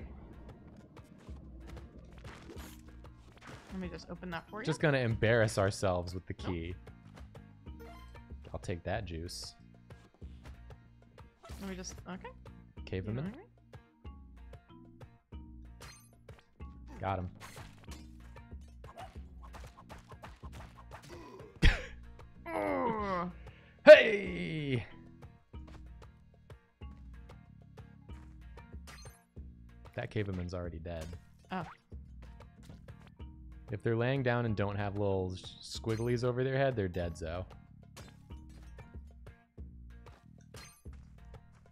Let me just open that for you. Just gonna embarrass ourselves with the key. Oh. I'll take that juice. Let me just, okay. Caveman. Right. Got him. Hey! That caveman's already dead. Oh. If they're laying down and don't have little squigglies over their head, they're dead, so.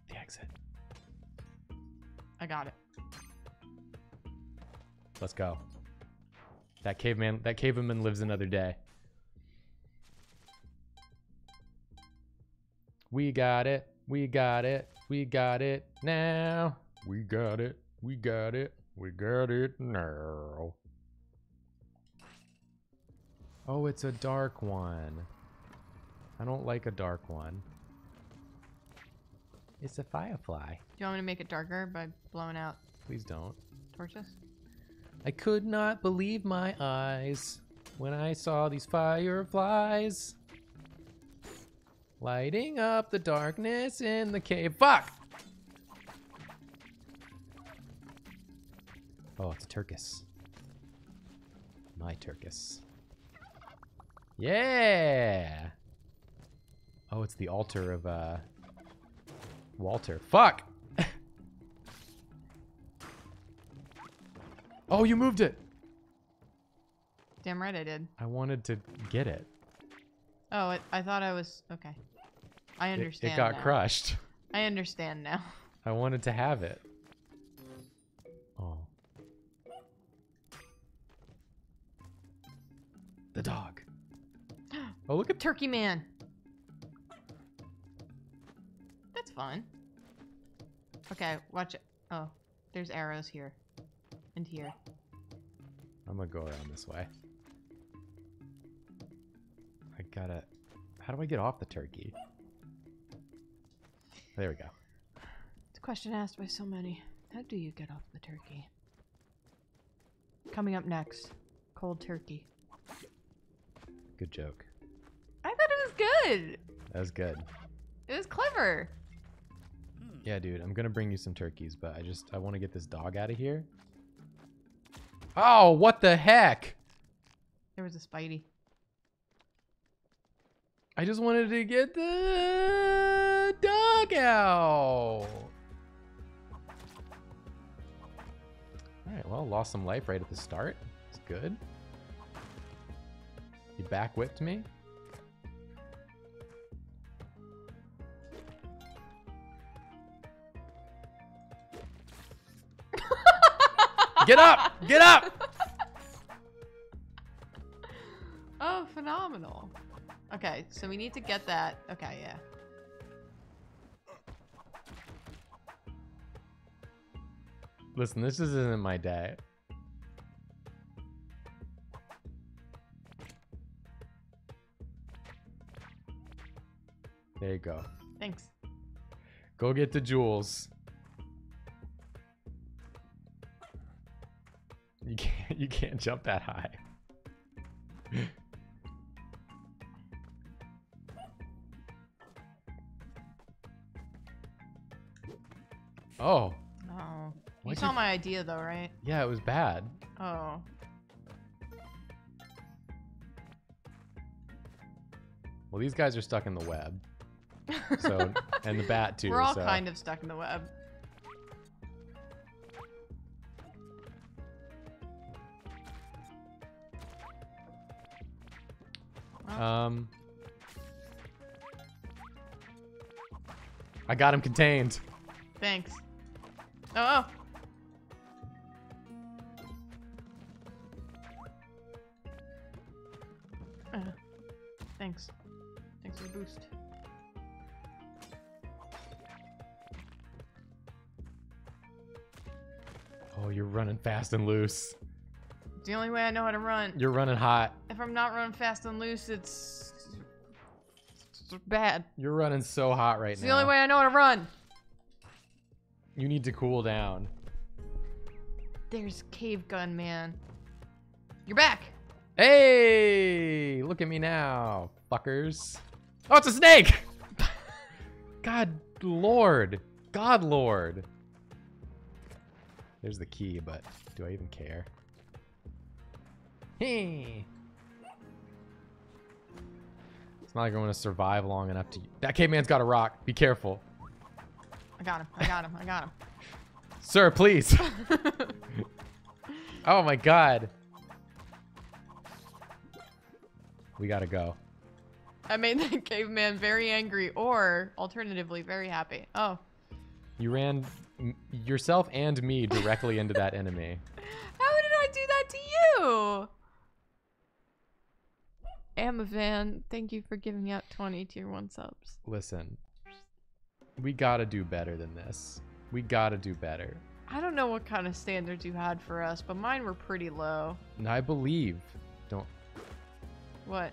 The exit. I got it. Let's go. That caveman lives another day. We got it. We got it. We got it now. We got it. We got it. We got it now. Oh, it's a dark one. I don't like a dark one. It's a firefly. Do you want me to make it darker by blowing out? Please don't. Torches? I could not believe my eyes when I saw these fireflies lighting up the darkness in the cave. Fuck! Oh, it's a turkis. My turkis. Yeah! Oh, it's the altar of, Walter. Fuck! Oh, you moved it! Damn right I did. I wanted to get it. Oh, I thought I was... Okay. I understand. It got now. Crushed. I understand now. I wanted to have it. Oh. The dog. Oh, look at Turkey Man. That's fun. Okay, watch it. Oh, there's arrows here. And here. I'm gonna go around this way. I gotta... How do I get off the turkey? There we go. It's a question asked by so many. How do you get off the turkey? Coming up next, cold turkey. Good joke. I thought it was good. That was good. It was clever. Yeah, dude, I'm gonna bring you some turkeys, but I want to get this dog out of here. Oh, what the heck? There was a Spidey. I just wanted to get the dog out. All right, well, lost some life right at the start. It's good. You back whipped me. Get up! Get up! Oh, phenomenal. Okay, so we need to get that. Okay, yeah. Listen, this isn't my diet. There you go. Thanks. Go get the jewels. You can't jump that high. Oh. Oh. You saw my idea though, right? Yeah, it was bad. Oh. Well, these guys are stuck in the web. So, and the bat too. We're all kind of stuck in the web. I got him contained. Thanks. Oh. Thanks. Thanks for the boost. Oh, you're running fast and loose. It's the only way I know how to run. You're running hot. If I'm not running fast and loose, it's bad. You're running so hot right now. It's the only way I know how to run. You need to cool down. There's Cave Gun Man. You're back. Hey, look at me now, fuckers. Oh, it's a snake. God lord. There's the key, but do I even care? Hey. It's not like I'm gonna survive long enough to. That caveman's got a rock. Be careful. I got him. Sir, please. Oh my God. We gotta go. I made that caveman very angry, or alternatively, very happy. Oh. You ran yourself and me directly into that enemy. How did I do that to you? Amavan, thank you for giving out 20 tier 1 subs. Listen, we gotta do better than this. We gotta do better. I don't know what kind of standards you had for us, but mine were pretty low. And I believe. Don't. What?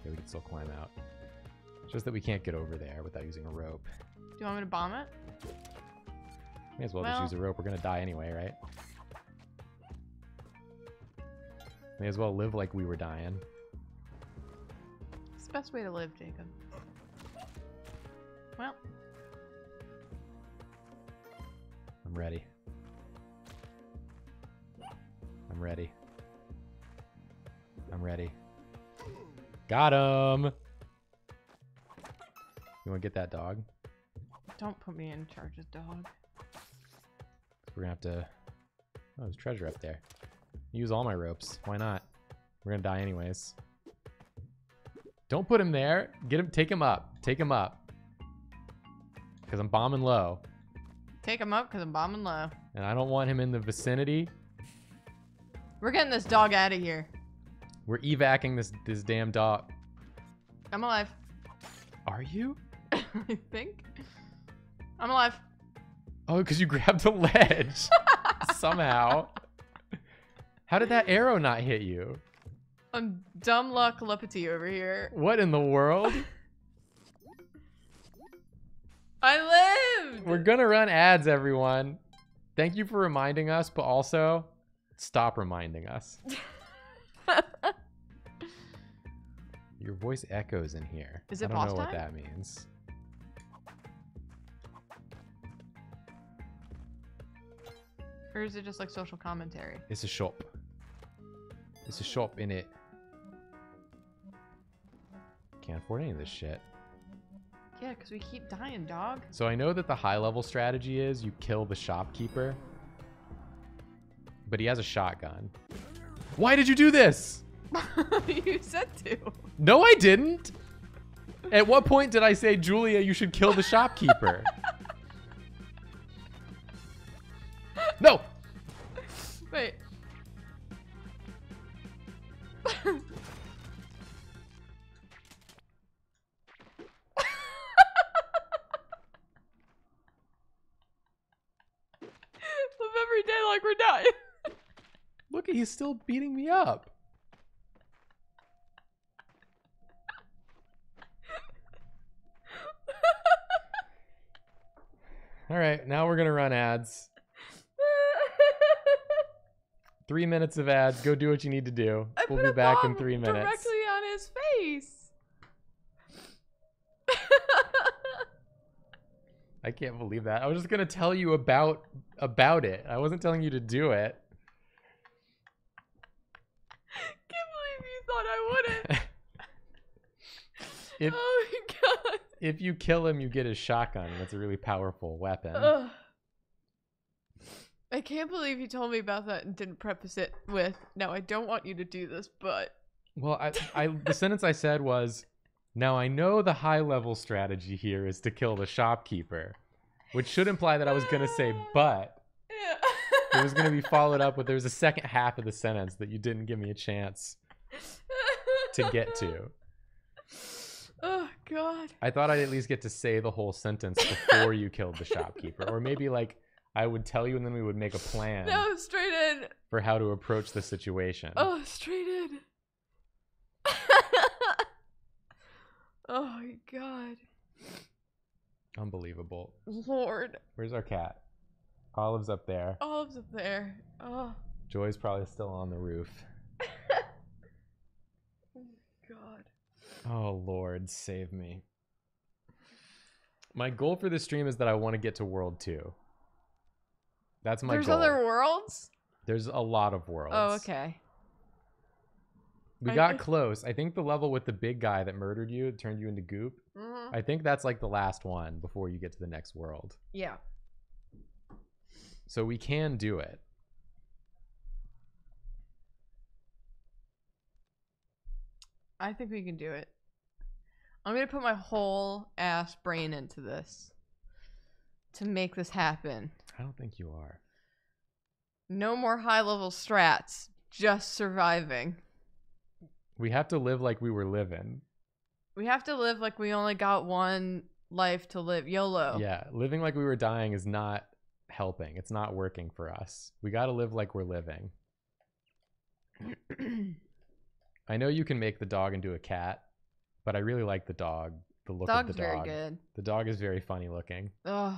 Okay, we can still climb out. It's just that we can't get over there without using a rope. Do you want me to bomb it? May as well just use a rope. We're gonna die anyway, right? May as well live like we were dying. It's the best way to live, Jacob. Well. I'm ready. Got him! You wanna get that dog? Don't put me in charge of dog. We're gonna have to... Oh, there's treasure up there. Use all my ropes. Why not? We're gonna die anyways. Don't put him there. Get him. Take him up. Take him up. Because I'm bombing low. Take him up because I'm bombing low. And I don't want him in the vicinity. We're getting this dog out of here. We're evac'ing this damn dog. I'm alive. Are you? I think. I'm alive. Oh, because you grabbed the ledge. Somehow. How did that arrow not hit you? I'm dumb luck Lepity over here. What in the world? I lived! We're gonna run ads, everyone. Thank you for reminding us, but also, stop reminding us. Your voice echoes in here. Is it boss time? I don't know what that means. Or is it just like social commentary? It's a shop. It's a shop in it. Can't afford any of this shit. Yeah, because we keep dying, dog. So I know that the high level strategy is you kill the shopkeeper. But he has a shotgun. Why did you do this? You said to. No, I didn't. At what point did I say, Julia, you should kill the shopkeeper? No! Wait. he's still beating me up. All right, now we're going to run ads. 3 minutes of ads. Go do what you need to do. We'll be back in 3 minutes. Directly on his face. I can't believe that. I was just going to tell you about it. I wasn't telling you to do it. I can't believe you thought I wouldn't. Oh, my God. If you kill him, you get his shotgun. That's a really powerful weapon. Ugh. I can't believe you told me about that and didn't preface it with, "Now I don't want you to do this, but..." Well, the sentence I said was, "Now I know the high-level strategy here is to kill the shopkeeper," which should imply that I was going to say, "but..." Yeah. It was going to be followed up with, there was a second half of the sentence that you didn't give me a chance to get to. Oh, God. I thought I'd at least get to say the whole sentence before you killed the shopkeeper. Or maybe, like, I would tell you and then we would make a plan. No, straight in. For how to approach the situation. Oh, straight in. Oh, my God. Unbelievable. Lord. Where's our cat? Olive's up there. Olive's up there. Oh. Joy's probably still on the roof. God. Oh, Lord, save me. My goal for this stream is that I want to get to World 2. That's my goal. There's other worlds? There's a lot of worlds. Oh, okay. We got close. I think the level with the big guy that murdered you, turned you into goop, mm-hmm. I think that's like the last one before you get to the next world. Yeah. So we can do it. I think we can do it. I'm going to put my whole ass brain into this to make this happen. I don't think you are. No more high-level strats. Just surviving. We have to live like we were living. We have to live like we only got one life to live. YOLO. Yeah, living like we were dying is not helping. It's not working for us. We got to live like we're living. I know you can make the dog into a cat, but I really like the dog. The look of the dog. Dog's very good. The dog is very funny looking. Oh,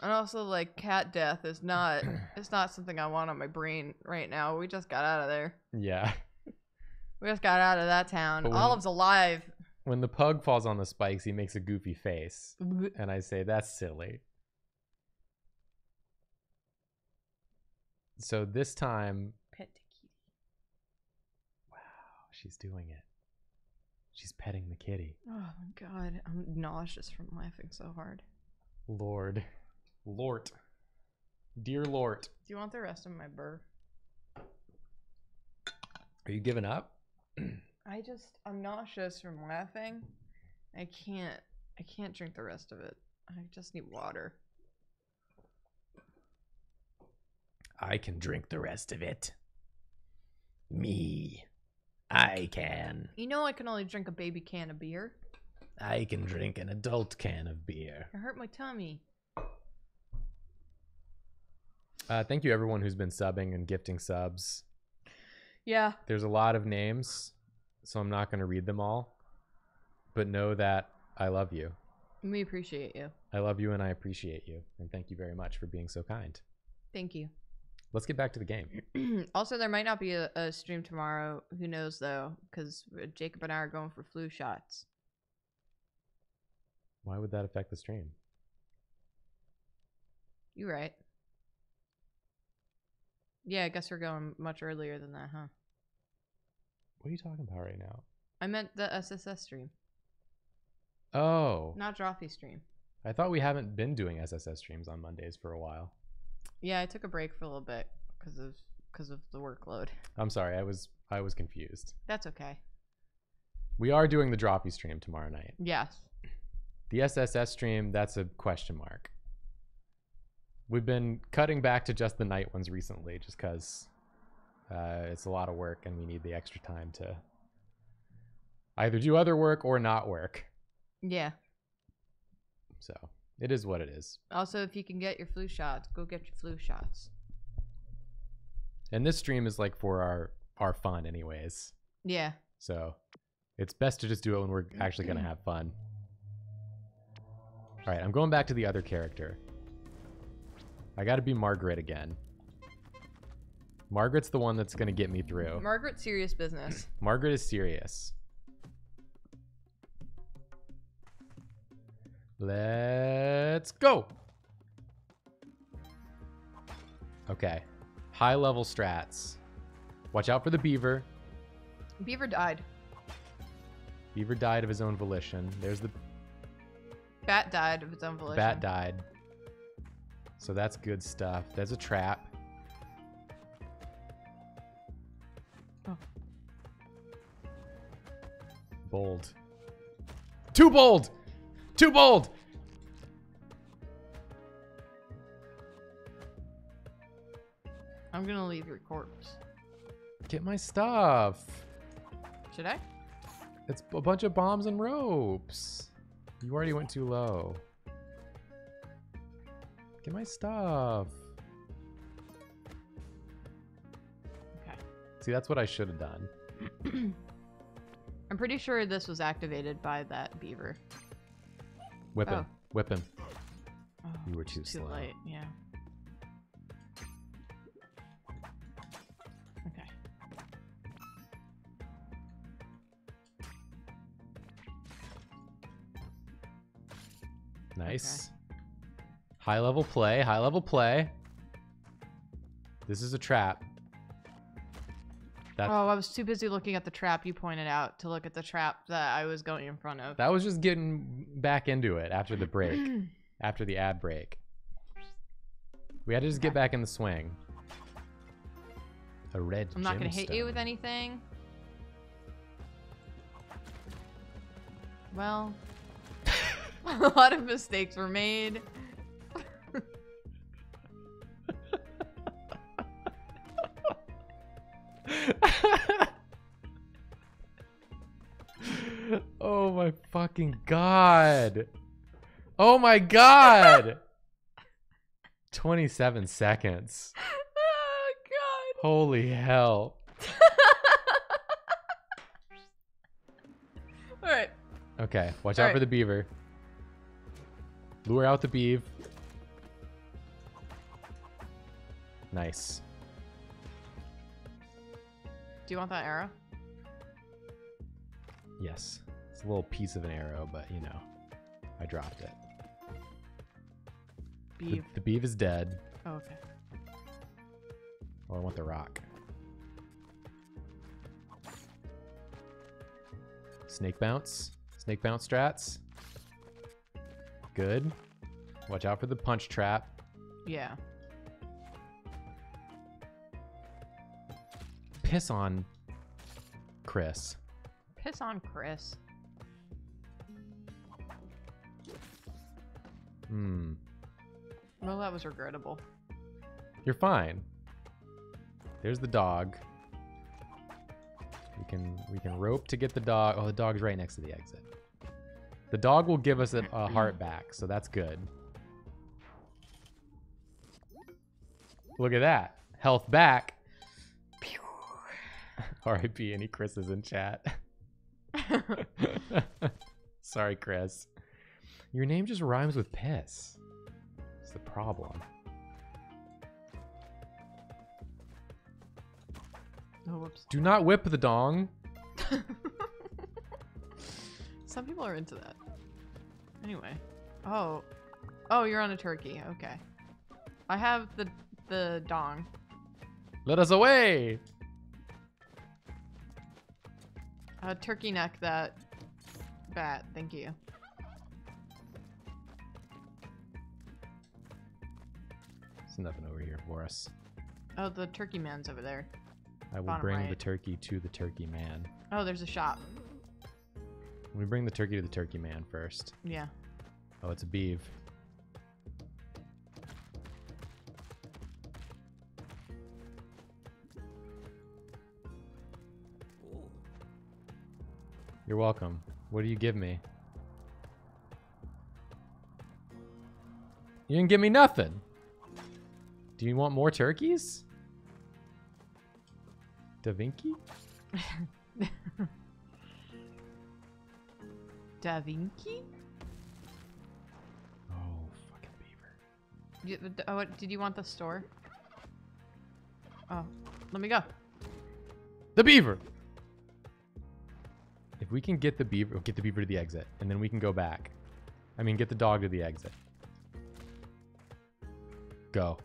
and also, like, cat death is not it's not something I want on my brain right now. We just got out of there. Yeah. We just got out of that town. Olive's alive. When the pug falls on the spikes, he makes a goofy face. And I say, that's silly. So this time... She's doing it. She's petting the kitty. Oh, my God. I'm nauseous from laughing so hard. Lord. Lort. Dear Lort. Do you want the rest of my burr? Are you giving up? I'm nauseous from laughing. I can't drink the rest of it. I just need water. I can drink the rest of it. Me. I can. You know I can only drink a baby can of beer. I can drink an adult can of beer. It hurt my tummy. Thank you, everyone who's been subbing and gifting subs. Yeah. There's a lot of names, so I'm not going to read them all. But know that I love you. We appreciate you. I love you and I appreciate you. And thank you very much for being so kind. Thank you. Let's get back to the game. Also, there might not be a stream tomorrow. Who knows, though? Because Jacob and I are going for flu shots. Why would that affect the stream? You're right. Yeah, I guess we're going much earlier than that, huh? What are you talking about right now? I meant the SSS stream. Oh. Not Drawfee stream. I thought we haven't been doing SSS streams on Mondays for a while. Yeah, I took a break for a little bit because of the workload. I'm sorry, I was confused. That's okay. We are doing the Drawfee stream tomorrow night. Yes. The SSS stream, that's a question mark. We've been cutting back to just the night ones recently, just because it's a lot of work and we need the extra time to either do other work or not work. Yeah. So. It is what it is. Also, if you can get your flu shots, go get your flu shots. And this stream is like for our fun anyways. Yeah. So it's best to just do it when we're actually going to have fun. All right, I'm going back to the other character. I got to be Margaret again. Margaret's the one that's going to get me through. Margaret's serious business. Margaret is serious. Let's go. Okay. High level strats. Watch out for the beaver. Beaver died. Beaver died of his own volition. There's the... Bat died of its own volition. Bat died. So that's good stuff. There's a trap. Oh. Bold. Too bold! Too bold! I'm gonna leave your corpse. Get my stuff. Should I? It's a bunch of bombs and ropes. You already went too low. Get my stuff. Okay. See, that's what I should have done. I'm pretty sure this was activated by that beaver. Whip him. Oh. Whip him. Oh, you were too slow. Too late, yeah. Okay. Nice. Okay. High level play. High level play. This is a trap. That's... Oh, I was too busy looking at the trap you pointed out to look at the trap that I was going in front of. That was just getting back into it after the break, after the ad break. We had to just get back in the swing. A red gemstone. I'm not going to hit you with anything. Well, a lot of mistakes were made. Oh my fucking god. Oh my god. 27 seconds. Oh god. Holy hell. All right. Okay, watch out for the beaver. Lure out the beaver. Nice. Do you want that arrow? Yes. It's a little piece of an arrow, but you know, I dropped it. Beav. The beav is dead. Oh, okay. Oh, I want the rock. Snake bounce. Snake bounce strats. Good. Watch out for the punch trap. Yeah. Piss on Chris. Piss on Chris. Hmm. Well, that was regrettable. You're fine. There's the dog. We can rope to get the dog. Oh, the dog's right next to the exit. The dog will give us a heart back, so that's good. Look at that. Health back. R.I.P. any Chris's in chat. Sorry, Chris. Your name just rhymes with piss. It's the problem. Oh, whoops. Do not whip the dong. Some people are into that. Anyway. Oh. Oh, you're on a turkey. Okay. I have the dong. Let us away! Turkey neck that bat. Thank you. There's nothing over here for us. Oh, the turkey man's over there. I will bring the turkey to the turkey man. Oh, there's a shop. We bring the turkey to the turkey man first. Yeah. Oh, it's a beav. You're welcome. What do you give me? You didn't give me nothing. Do you want more turkeys? Da Vinci? Da Vinci? Oh, fucking beaver. Did you want the store? Oh, let me go. The beaver! If we can get the beaver to the exit, and then we can go back. I mean, get the dog to the exit. Go.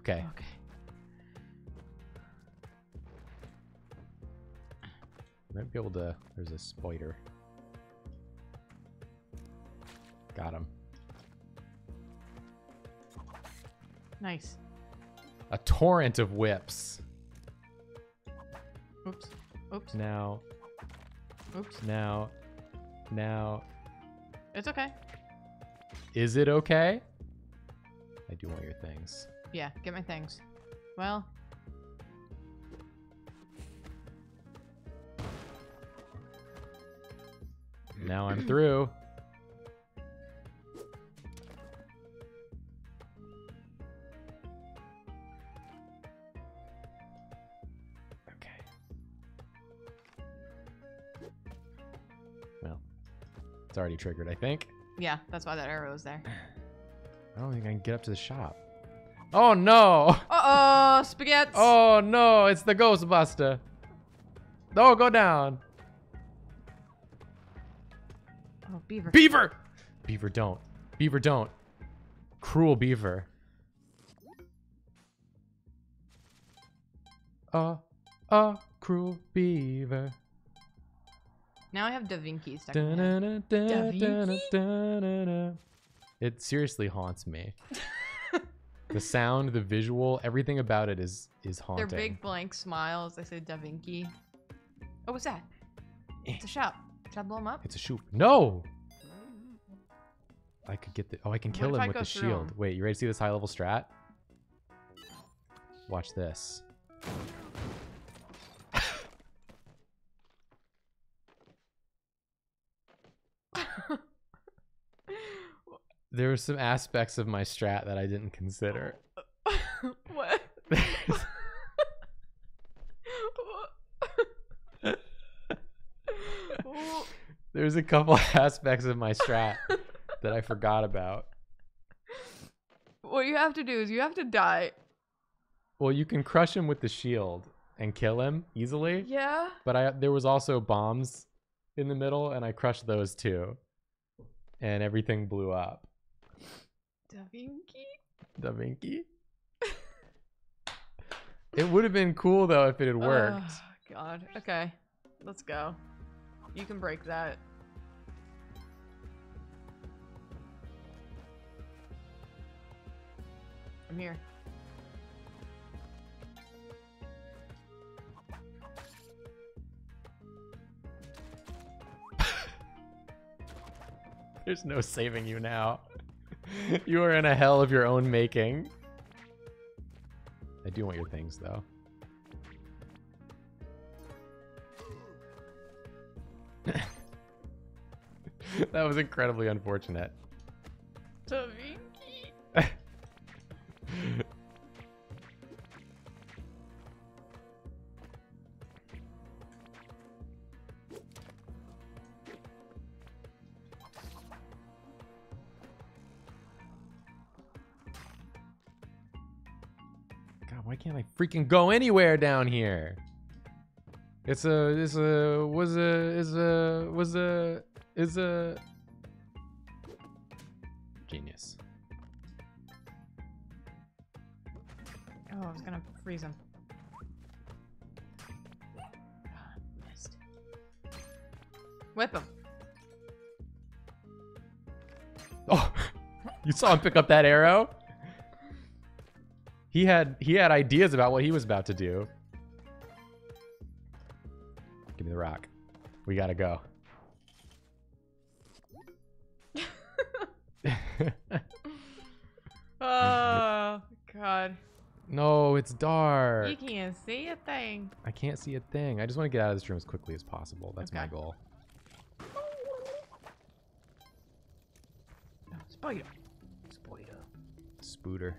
Okay. Okay. Might be able to. There's a spider. Got him. Nice. A torrent of whips. Oops. Oops. Now. Oops. Now. Now. It's okay. Is it okay? I do want your things. Yeah, get my things. Well. Now I'm through. Okay. Well, it's already triggered, I think. Yeah, that's why that arrow is there. I don't think I can get up to the shop. Oh, no. Uh-oh, spaghetti. Oh, no, it's the Ghostbuster. No, go down. Oh, beaver. Beaver! Beaver, don't. Beaver, don't. Cruel beaver. Cruel beaver. Now I have Da Vinci stuck in my head. Da Vinci? It seriously haunts me. The sound, the visual, everything about it is haunting. Their big blank smiles. I say Da Vinci. Oh, what's that? It's a shop. Should I blow him up? It's a shoot. No! I could get the... Oh, I can kill him with the shield. Wait, you ready to see this high-level strat? Watch this. There were some aspects of my strat that I didn't consider. What? There's a couple aspects of my strat that I forgot about. What you have to do is you have to die. Well, you can crush him with the shield and kill him easily. Yeah. But there was also bombs in the middle, and I crushed those too. And everything blew up. Da Vinci? Da Vinci? It would have been cool, though, if it had worked. Oh, God. Okay. Let's go. You can break that. I'm here. There's no saving you now. You are in a hell of your own making. I do want your things, though. That was incredibly unfortunate. Da Vinci. God, why can't I freaking go anywhere down here? It's a genius. Oh, I was gonna freeze him. Missed. Whip him. Oh, you saw him pick up that arrow? He had ideas about what he was about to do. Give me the rock. We gotta go. Oh, God. No, it's dark. You can't see a thing. I can't see a thing. I just want to get out of this room as quickly as possible. That's okay. My goal. No, spider. Spider. Spooter.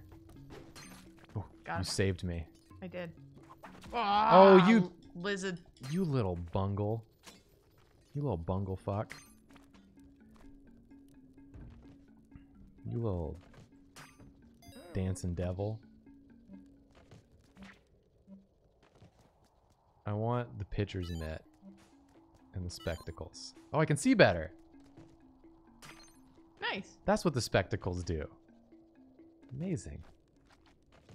Oh, God. You saved me. I did. Oh, you lizard. You little bungle. You little bungle fuck. You little dancing devil. I want the pitcher's net and the spectacles. Oh, I can see better. Nice. That's what the spectacles do. Amazing.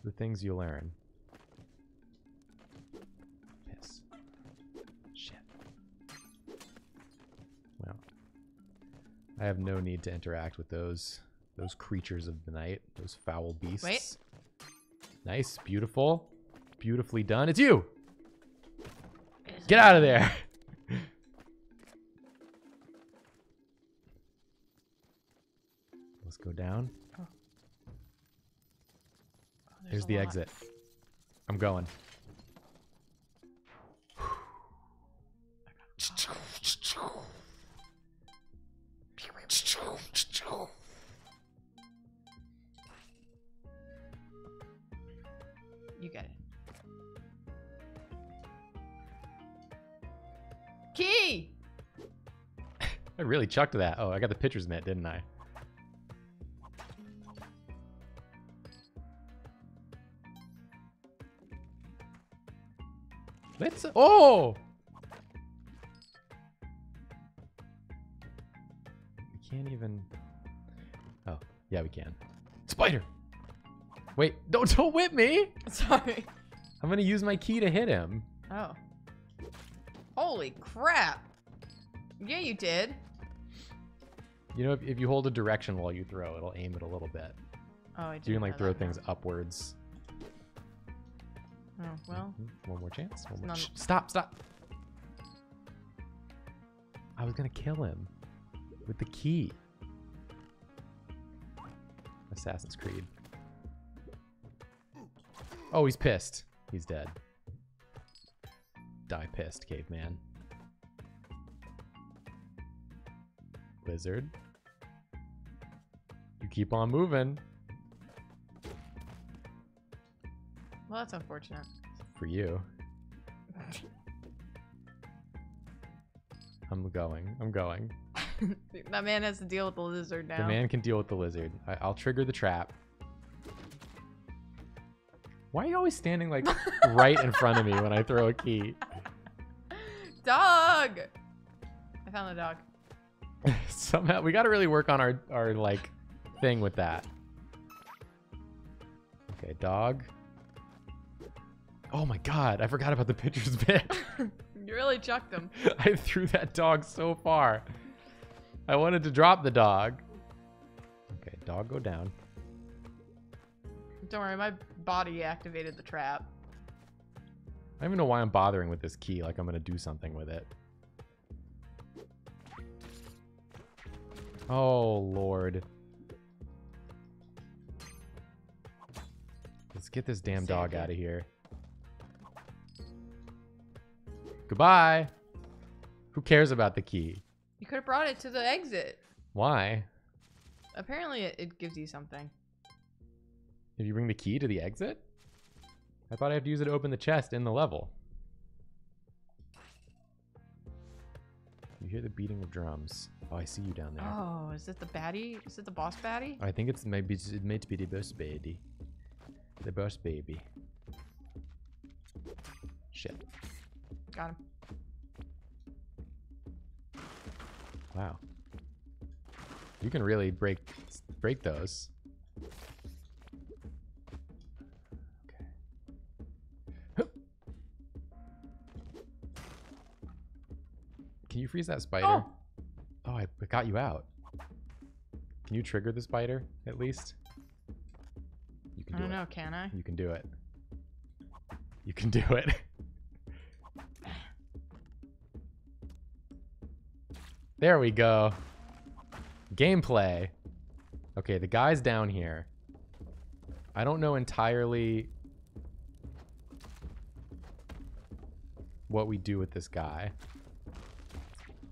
The things you learn. Piss. Shit. Well, I have no need to interact with those creatures of the night, those foul beasts. Wait. Nice, beautiful, beautifully done. It's you. Get out of there. Let's go down. Oh. Oh, there's the exit. I'm going. You got it. Key! I really chucked that. Oh, I got the pitcher's net, didn't I? Let's. Oh! We can't even. Oh, yeah, we can. Spider! Wait, don't whip me! Sorry. I'm gonna use my key to hit him. Oh. Holy crap! Yeah, you did. You know, if you hold a direction while you throw, it'll aim it a little bit. Oh, I do. So you can like throw things upwards. Oh well. One more chance. One more. Stop! Stop! I was gonna kill him with the key. Assassin's Creed. Oh, he's pissed. He's dead. Die pissed, caveman. Lizard. You keep on moving. Well, that's unfortunate. For you. I'm going. I'm going. That man has to deal with the lizard now. The man can deal with the lizard. I'll trigger the trap. Why are you always standing like right in front of me when I throw a key? Dog! I found the dog. Somehow we gotta really work on our like thing with that. Okay, dog. Oh my god, I forgot about the pitcher's bit. You really chucked them. I threw that dog so far. I wanted to drop the dog. Okay, dog go down. Don't worry, my body activated the trap. I don't even know why I'm bothering with this key, like I'm gonna do something with it. Oh lord. Let's get this damn dog out of here. Goodbye! Who cares about the key? You could have brought it to the exit. Why? Apparently it gives you something. If you bring the key to the exit? I thought I had to use it to open the chest in the level. You hear the beating of drums. Oh, I see you down there. Oh, is it the baddie? Is it the boss baddie? I think it's maybe it might be the boss baddie. The boss baby. Shit. Got him. Wow. You can really break those. Can you freeze that spider? Oh, I got you out. Can you trigger the spider at least? You can do it. I don't know, can I? You can do it. You can do it. There we go. Gameplay. Okay, the guy's down here. I don't know entirely what we do with this guy.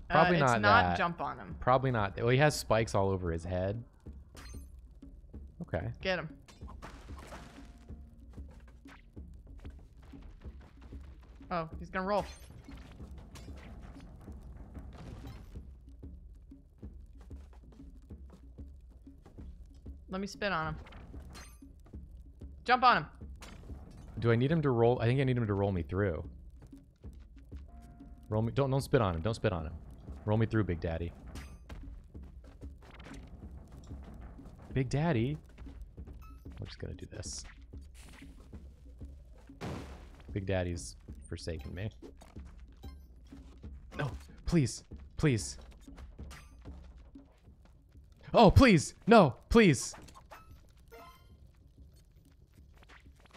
Probably not it's not that. Jump on him. Probably not. Well, he has spikes all over his head. Okay. Get him. Oh, he's gonna roll. Let me spin on him. Jump on him. Do I need him to roll? I think I need him to roll me through. Roll me. Don't spit on him. Don't spit on him. Roll me through, Big Daddy. Big Daddy. We're just gonna do this. Big Daddy's forsaken me. No, please, please. Oh, please! No, please!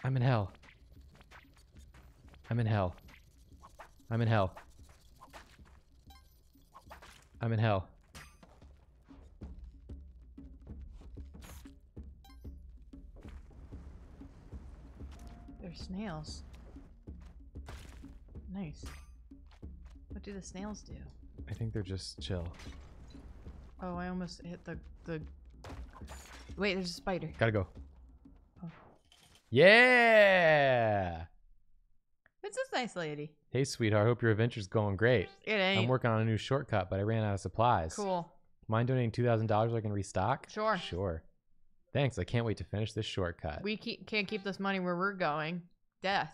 I'm in hell. I'm in hell. I'm in hell. I'm in hell. They're snails. Nice. What do the snails do? I think they're just chill. Oh, I almost hit the... Wait, there's a spider. Gotta go. Oh. Yeah! It's this nice lady. Hey, sweetheart. Hope your adventure's going great. It ain't. I'm working on a new shortcut, but I ran out of supplies. Cool. Mind donating $2,000 so I can restock? Sure. Sure. Thanks. I can't wait to finish this shortcut. We can't keep this money where we're going. Death.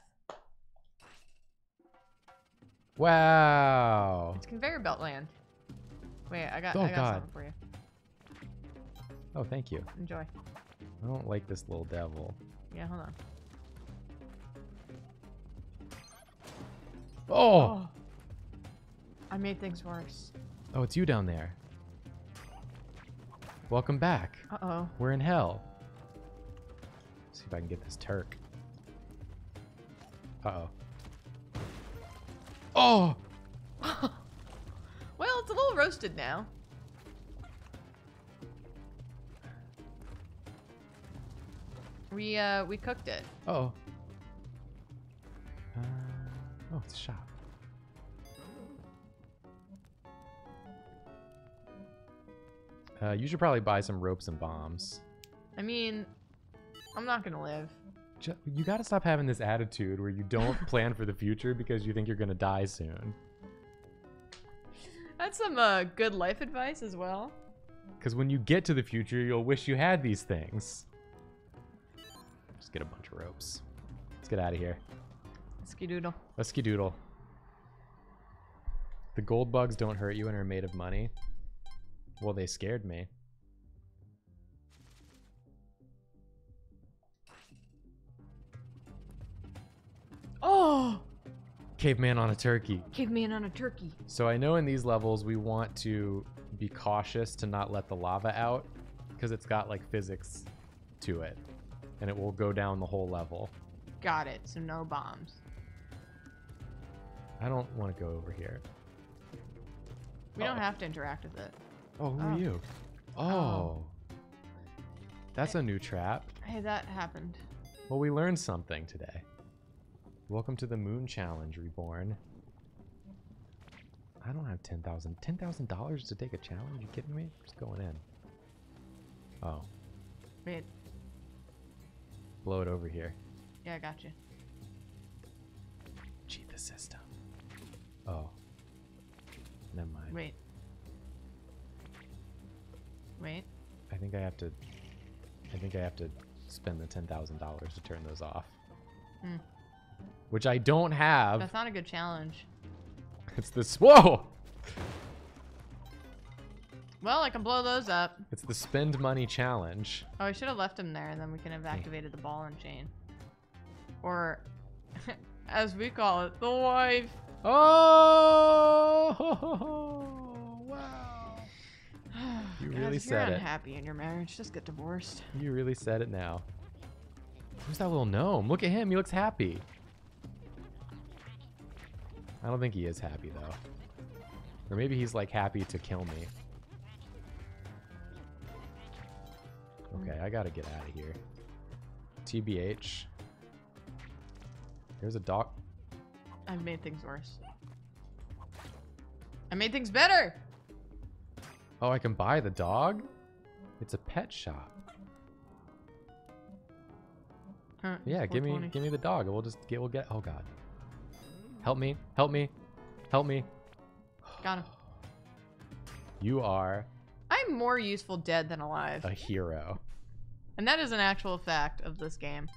Wow. It's conveyor belt land. Wait, I got something for you. Oh, thank you. Enjoy. I don't like this little devil. Yeah, hold on. Oh! I made things worse. Oh, it's you down there. Welcome back. Uh-oh. We're in hell. Let's see if I can get this Turk. Uh-oh. Oh! Oh! Well, it's a little roasted now. We cooked it. Uh-oh. Oh, it's a shop. You should probably buy some ropes and bombs. I mean, I'm not gonna live. You gotta stop having this attitude where you don't plan for the future because you think you're gonna die soon. That's some good life advice as well. Because when you get to the future, you'll wish you had these things. Just get a bunch of ropes. Let's get out of here. Skidoodle. Let's skidoodle. The gold bugs don't hurt you and are made of money. Well, they scared me. Oh! Caveman on a turkey. Caveman on a turkey. So I know in these levels we want to be cautious to not let the lava out because it's got like physics to it and it will go down the whole level. Got it. So no bombs. I don't want to go over here. We don't have to interact with it. Oh, who are you? Oh. That's a new trap. Hey, that happened. Well, we learned something today. Welcome to the Moon Challenge, Reborn. I don't have $10,000. $10,000 to take a challenge? Are you kidding me? I'm just going in. Oh. Wait. Blow it over here. Yeah, I got you. Cheat the system. Oh. Never mind. Wait. Wait. I think I have to spend the $10,000 to turn those off. Hmm. Which I don't have. That's not a good challenge. It's the... Whoa! Well, I can blow those up. It's the spend money challenge. Oh, I should have left him there, and then we can have activated the ball and chain. Or, as we call it, the wife. Oh! Wow. You really said it. You're unhappy in your marriage. Just get divorced. You really said it now. Who's that little gnome? Look at him. He looks happy. I don't think he is happy, though. Or maybe he's, like, happy to kill me. Okay, I gotta get out of here. TBH. There's a dog. I've made things worse. I made things better! Oh, I can buy the dog? It's a pet shop. Yeah, give me the dog. We'll get... Oh, God. Help me. Help me. Help me. Got him. You are... I'm more useful dead than alive. A hero. And that is an actual fact of this game.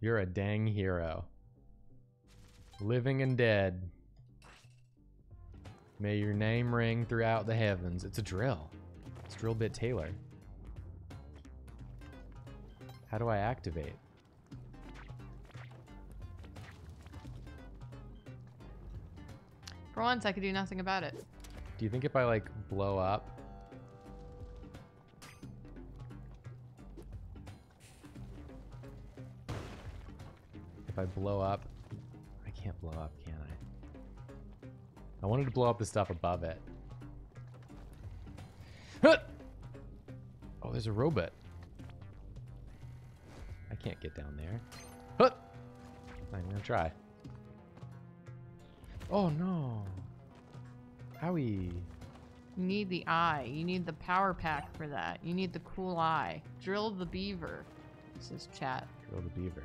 You're a dang hero. Living and dead. May your name ring throughout the heavens. It's a drill. It's Drill Bit Taylor. How do I activate? For once, I could do nothing about it. Do you think if I, like, blow up? If I blow up... I can't blow up, can I? I wanted to blow up the stuff above it. Oh, there's a robot. I can't get down there. I'm gonna try. Oh no. Howie. You need the eye. You need the power pack for that. You need the cool eye. Drill the beaver. This is chat. Drill the beaver.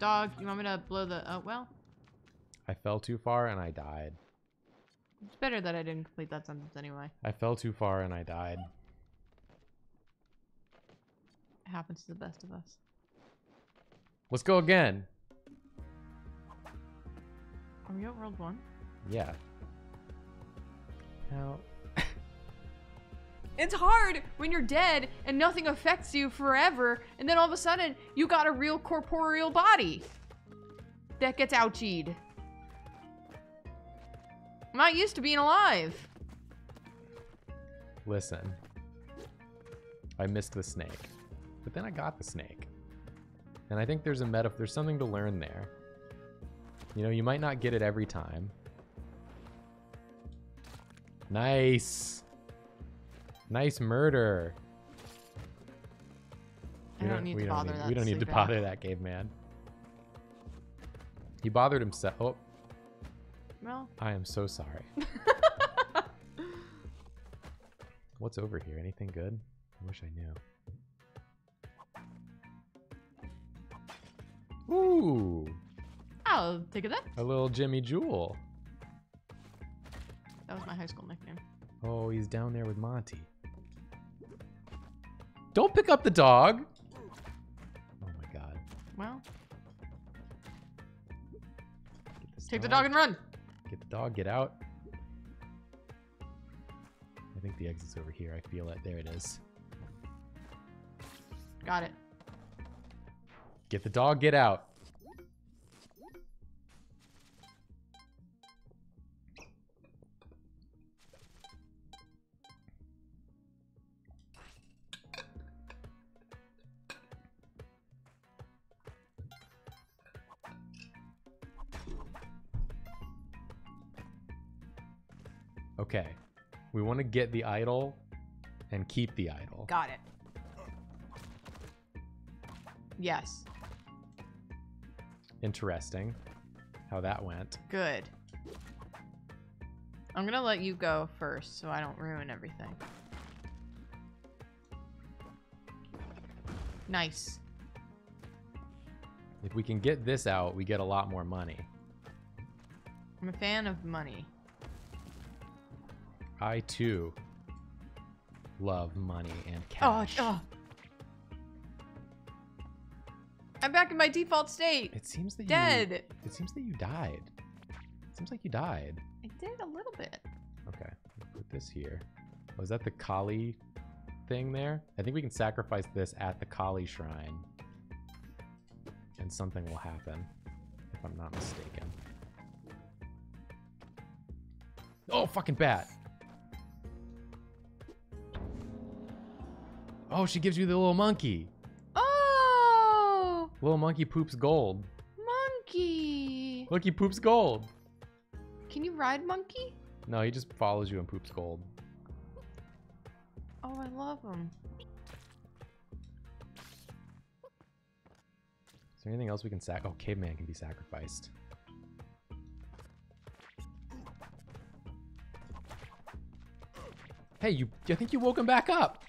Dog, you want me to blow the... Oh, well. I fell too far and I died. It's better that I didn't complete that sentence anyway. I fell too far and I died. It happens to the best of us. Let's go again. Are we at World 1? Yeah. Now... It's hard when you're dead and nothing affects you forever, and then all of a sudden, you got a real corporeal body that gets ouchied. I'm not used to being alive. Listen. I missed the snake. But then I got the snake. And I think there's a metaphor. There's something to learn there. You know, you might not get it every time. Nice. Nice murder. We don't need to bother that caveman. He bothered himself. Oh. Well. I am so sorry. What's over here? Anything good? I wish I knew. Ooh. I'll take that. A little Jimmy Jewel. That was my high school nickname. Oh, he's down there with Monty. Don't pick up the dog. Oh my God. Well. Take the dog and run. Get the dog, get out. I think the exit's over here. I feel it. There it is. Got it. Get the dog, get out. Okay, we want to get the idol and keep the idol. Got it. Yes. Interesting how that went. Good. I'm gonna let you go first so I don't ruin everything. Nice. If we can get this out, we get a lot more money. I'm a fan of money. I, too, love money and cash. Oh, oh. I'm back in my default state. It seems that dead. It seems that you died. It seems like you died. I did a little bit. Okay. Put this here. Was that the Kali thing there? I think we can sacrifice this at the Kali shrine. And something will happen, if I'm not mistaken. Oh, fucking bat. Oh, she gives you the little monkey. Oh! Little monkey poops gold. Monkey! Look, he poops gold. Can you ride monkey? No, he just follows you and poops gold. Oh, I love him. Is there anything else we can sack? Oh, caveman can be sacrificed. Hey, you! I think you woke him back up.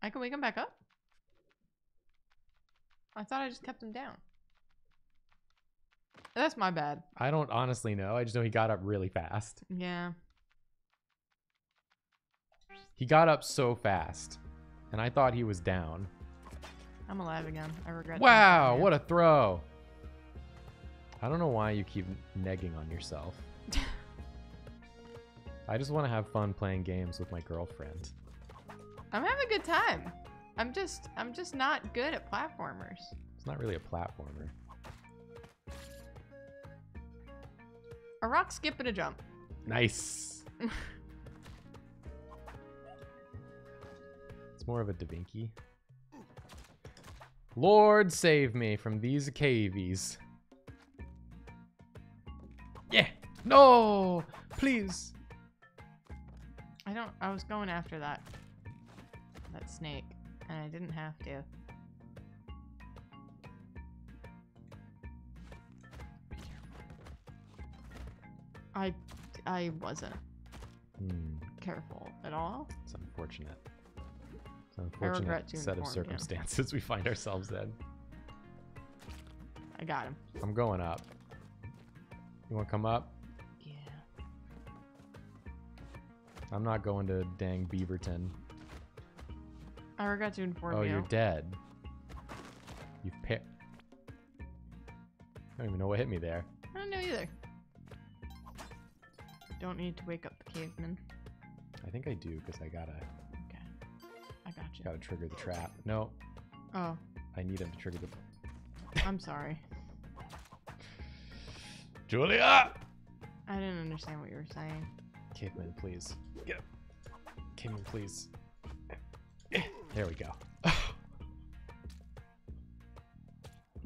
I can wake him back up? I thought I just kept him down. That's my bad. I don't honestly know. I just know he got up really fast. Yeah. He got up so fast. And I thought he was down. I'm alive again. I regret it. Wow, what a throw. I don't know why you keep negging on yourself. I just want to have fun playing games with my girlfriend. I'm having a good time. I'm just not good at platformers. It's not really a platformer. A rock, skip, and a jump. Nice. It's more of a Da Vinci. Lord, save me from these cavies. Yeah. No, please. I don't. I was going after that snake, and I didn't have to. I wasn't careful at all. It's unfortunate. It's an unfortunate set of circumstances we find ourselves in. I got him. I'm going up. You want to come up? Yeah. I'm not going to dang Beaverton. I regret to inform you. Oh, you're dead. You've picked. I don't even know what hit me there. I don't know either. Don't need to wake up the caveman. I think I do because I gotta. Okay. I got you. Gotta trigger the trap. No. Oh. I need him to trigger the. I'm sorry. Julia. I didn't understand what you were saying. Caveman, please. Get up. Caveman, please. There we go.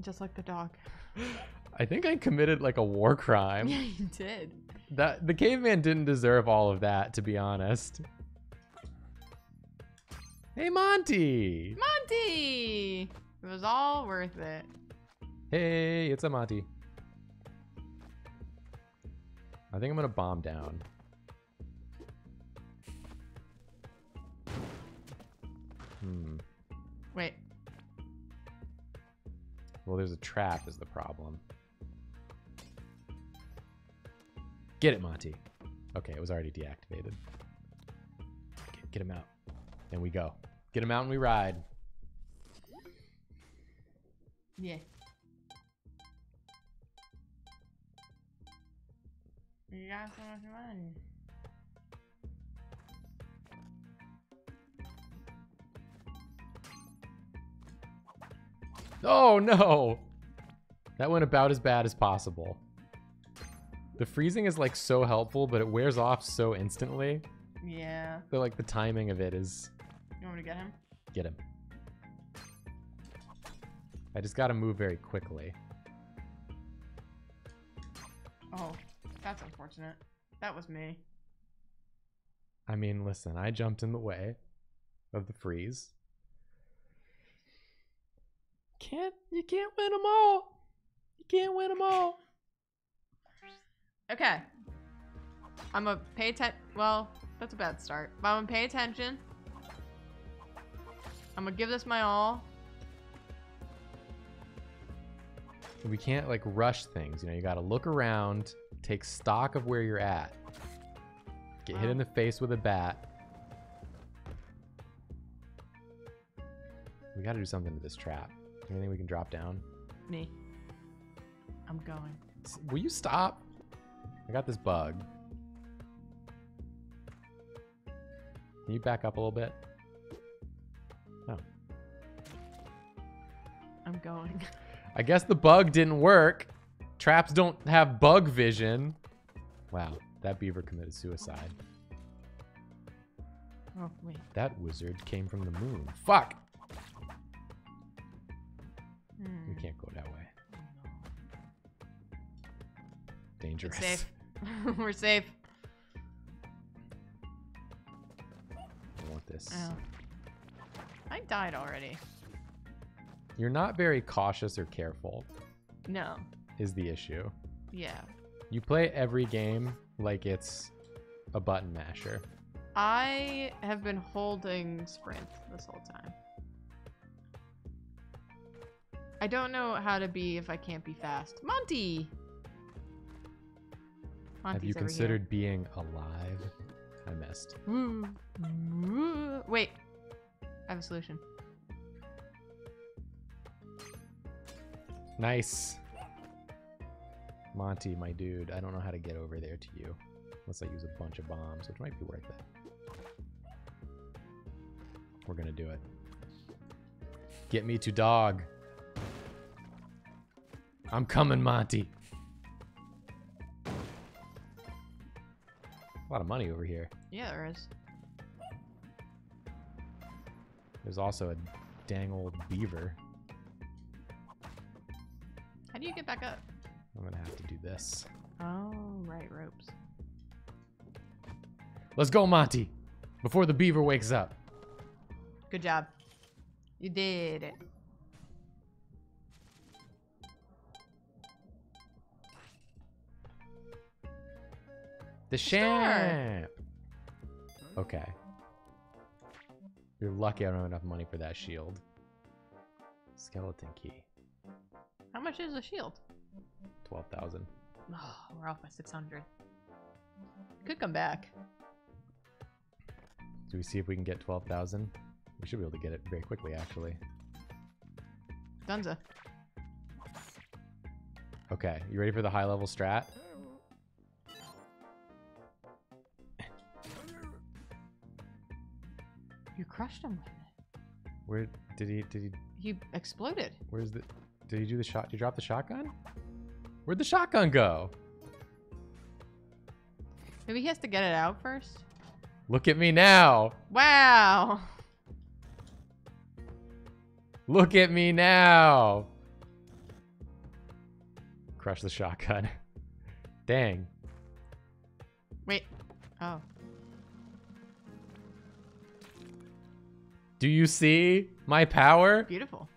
Just like the dog. I think I committed like a war crime. Yeah, you did. That the caveman didn't deserve all of that, to be honest. Hey, Monty! Monty! It was all worth it. Hey, it's a Monty. I think I'm gonna bomb down. Wait. Well, there's a trap is the problem. Get it, Monty. Okay, it was already deactivated. Get him out. And we go. Get him out and we ride. Yeah. You got so much money. Oh, no. That went about as bad as possible. The freezing is like so helpful, but it wears off so instantly. Yeah. So like the timing of it is. You want me to get him? Get him. I just gotta move very quickly. Oh, that's unfortunate. That was me. I mean, listen, I jumped in the way of the freeze. You can't win them all. You can't win them all. Okay, I'm gonna pay attention. Well, that's a bad start. But I'm gonna pay attention. I'm gonna give this my all. We can't like rush things, you know. You gotta look around, take stock of where you're at. Get hit in the face with a bat. We gotta do something to this trap. Anything we can drop down? Me. I'm going. Will you stop? I got this bug. Can you back up a little bit? Oh. I'm going. I guess the bug didn't work. Traps don't have bug vision. Wow, that beaver committed suicide. Oh, wait. That wizard came from the moon. Fuck! We can't go that way. Dangerous. It's safe. We're safe. I want this. Oh. I died already. You're not very cautious or careful. No. Is the issue. Yeah. You play every game like it's a button masher. I have been holding sprint this whole time. I don't know how to be if I can't be fast. Monty! Monty's. Have you considered being alive? I messed. Wait. I have a solution. Nice. Monty, my dude, I don't know how to get over there to you. Unless I use a bunch of bombs, which might be worth it. We're gonna do it. Get me to dog. I'm coming, Monty. A lot of money over here. Yeah, there is. There's also a dang old beaver. How do you get back up? I'm gonna have to do this. Oh, right, ropes. Let's go, Monty, before the beaver wakes up. Good job. You did it. The shamp. Okay. You're lucky I don't have enough money for that shield. Skeleton key. How much is the shield? 12,000. Oh, we're off by 600. Could come back. Do we see if we can get 12,000? We should be able to get it very quickly, actually. Dunza. Okay, you ready for the high level strat? You crushed him with it. Where did he? He exploded. Where's the? Did he do the shot? Did you drop the shotgun? Where'd the shotgun go? Maybe he has to get it out first. Look at me now. Wow. Look at me now. Crush the shotgun. Dang. Wait. Oh. Do you see my power? Beautiful.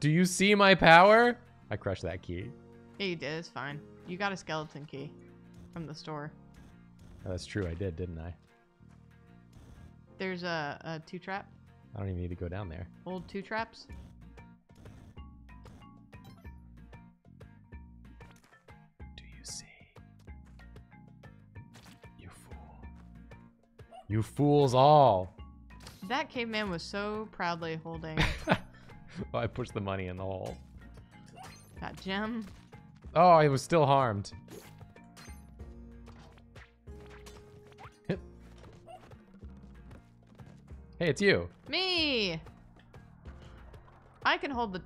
Do you see my power? I crushed that key. Yeah, you did. It's fine. You got a skeleton key from the store. Oh, that's true. I did, didn't I? There's a two trap. I don't even need to go down there. Old two traps. Do you see? You fool. You fools all. That caveman was so proudly holding. Well, I pushed the money in the hole. That gem. Oh, it was still harmed. Hey, it's you. Me. I can hold the.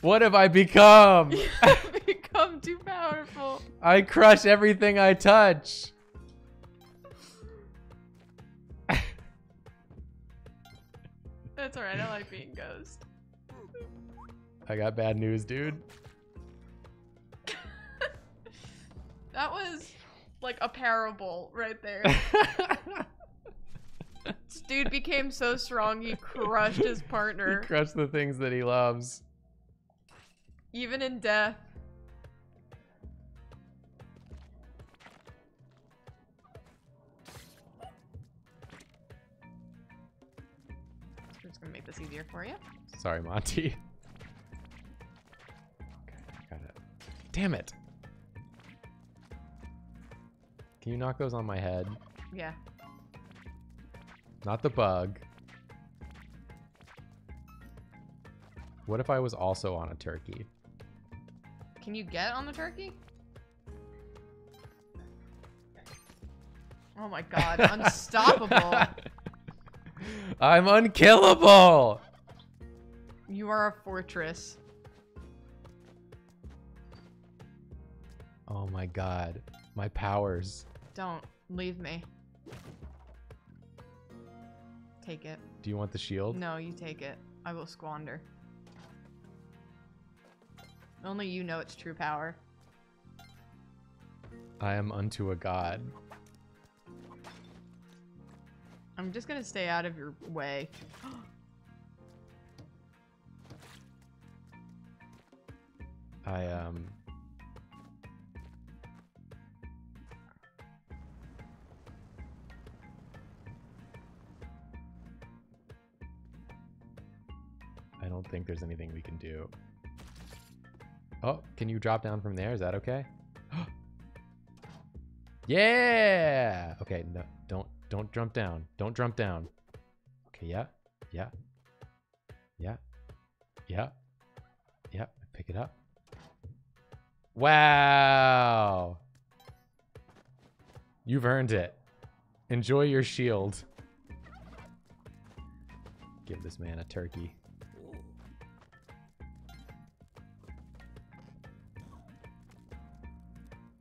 What have I become? I've become too powerful. I crush everything I touch. That's alright, I like being ghost. I got bad news, dude. That was like a parable right there. This dude became so strong he crushed his partner. He crushed the things that he loves. Even in death. I'm just gonna make this easier for you. Sorry, Monty. Okay, I got it. Damn it! Can you knock those on my head? Yeah. Not the bug. What if I was also on a turkey? Can you get on the turkey? Oh my god, unstoppable. I'm unkillable. You are a fortress. Oh my god, my powers. Don't leave me. Take it. Do you want the shield? No, you take it. I will squander. Only you know its true power. I am unto a god. I'm just gonna stay out of your way. I don't think there's anything we can do. Oh, can you drop down from there? Is that okay? Yeah! Okay, no, don't jump down. Don't jump down. Okay, yeah, yeah, yeah, yeah, yeah. Pick it up. Wow! You've earned it. Enjoy your shield. Give this man a turkey.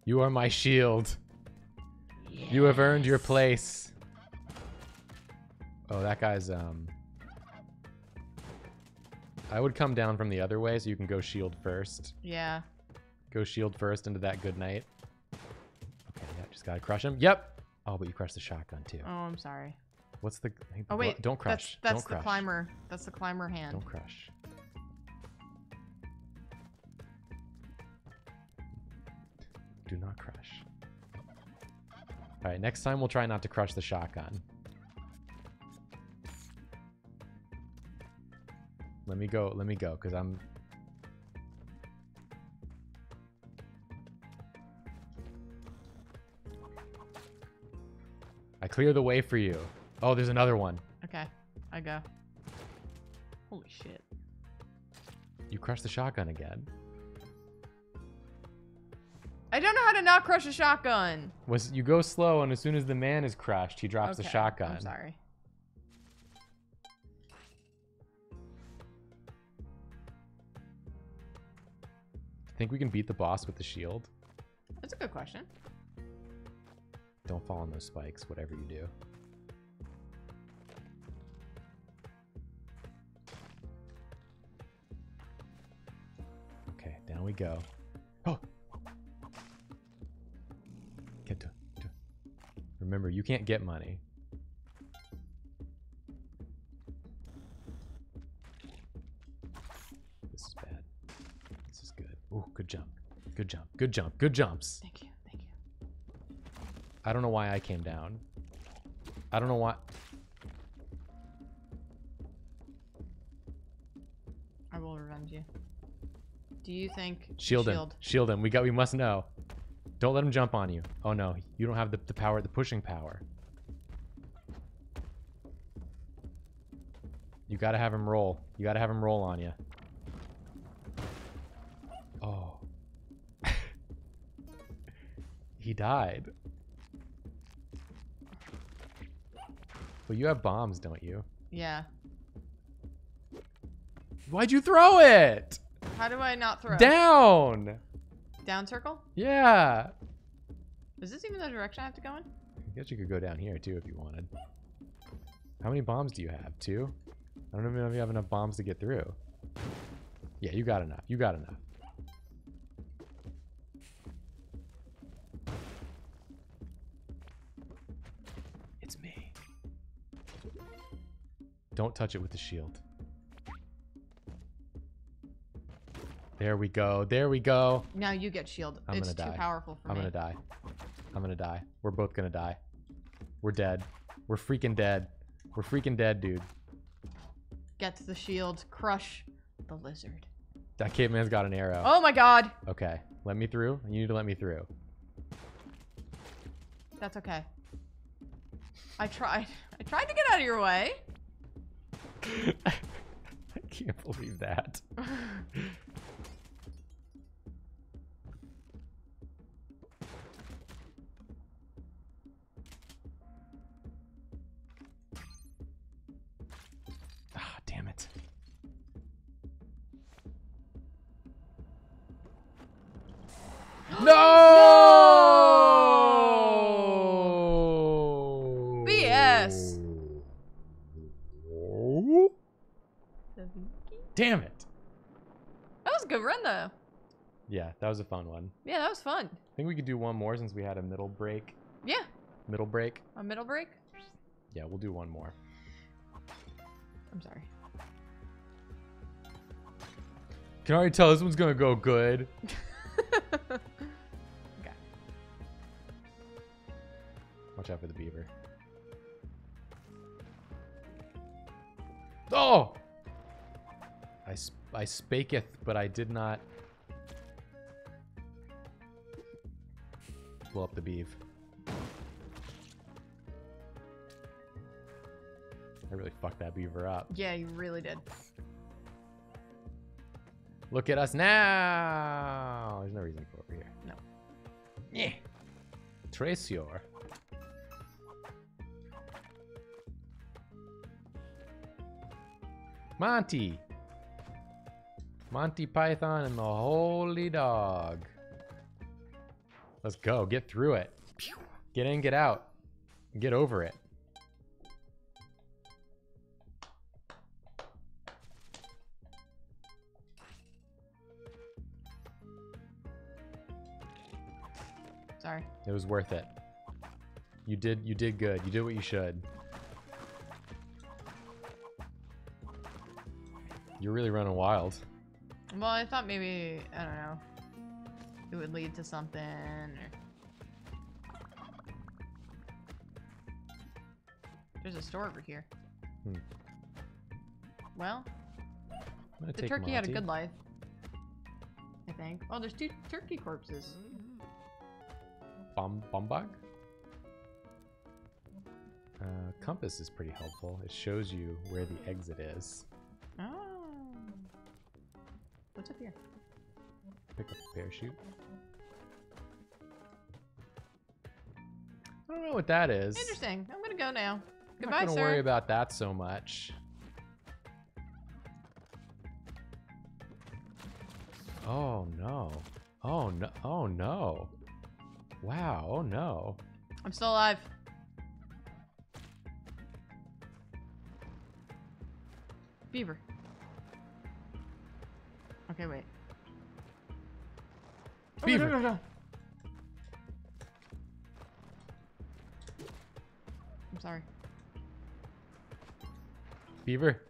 You are my shield. Yes. You have earned your place. Oh, that guy's, I would come down from the other way so you can go shield first. Yeah. Go shield first into that good night. Okay, yeah, just gotta crush him. Yep! Oh, but you crushed the shotgun too. Oh, I'm sorry. What's the... Oh, wait. Don't crush. That's the climber. That's the climber hand. Don't crush. Do not crush. All right, next time we'll try not to crush the shotgun. Let me go, because I'm... I clear the way for you. Oh, there's another one. Okay, I go. Holy shit. You crushed the shotgun again. I don't know how to not crush a shotgun. You go slow, and as soon as the man is crushed, he drops the shotgun. I'm sorry. Think we can beat the boss with the shield? That's a good question. Don't fall on those spikes, whatever you do. Okay, down we go. Oh! Get to it. Remember, you can't get money. Good jump. Good jump. Good jump. Good jumps. Thank you. Thank you. I don't know why I came down. I don't know why. I will revenge you. Do you think... Shield him. Shield him. We must know. Don't let him jump on you. Oh no. You don't have the power, the pushing power. You gotta have him roll. You gotta have him roll on you. He died. Well, you have bombs, don't you? Yeah. Why'd you throw it? How do I not throw it? Down! Down circle? Yeah. Is this even the direction I have to go in? I guess you could go down here, too, if you wanted. How many bombs do you have? 2? I don't even know if you have enough bombs to get through. Yeah, you got enough. You got enough. Don't touch it with the shield. There we go. There we go. Now you get shield. It's too powerful for me. I'm gonna die. I'm gonna die. We're both gonna die. We're dead. We're freaking dead. We're freaking dead, dude. Gets the shield. Crush the lizard. That caveman's got an arrow. Oh my god. Okay. Let me through. You need to let me through. That's okay. I tried. I tried to get out of your way. I can't believe that. Ah, damn it. No! BS! Damn it. That was a good run, though. Yeah, that was a fun one. Yeah, that was fun. I think we could do one more since we had a middle break. Yeah. Middle break. A middle break? Yeah, we'll do one more. I'm sorry. Can already tell this one's going to go good. Okay. Watch out for the beaver. Oh! I I spaketh, but I did not blow up the beef. I really fucked that beaver up. Yeah, you really did. Look at us now! There's no reason for over here. No. Yeah. Tracior. Monty. Monty Python and the Holy Dog. Let's go. Get through it. Get in, get out. Get over it. Sorry. It was worth it. You did good. You did what you should. You're really running wild. Well, I thought maybe, I don't know, it would lead to something. Or... There's a store over here. Hmm. Well, the turkey had a good life, I think. Oh, there's two turkey corpses. Bombog? Compass is pretty helpful. It shows you where the exit is. Oh. What's up here? Pick up the parachute. I don't know what that is. Interesting. I'm gonna go now. Goodbye, sir. I'm not gonna worry about that so much. Oh no. Oh no. Oh no. Wow. Oh no. I'm still alive. Beaver. Okay, wait. Beaver. Oh, no. I'm sorry. Beaver.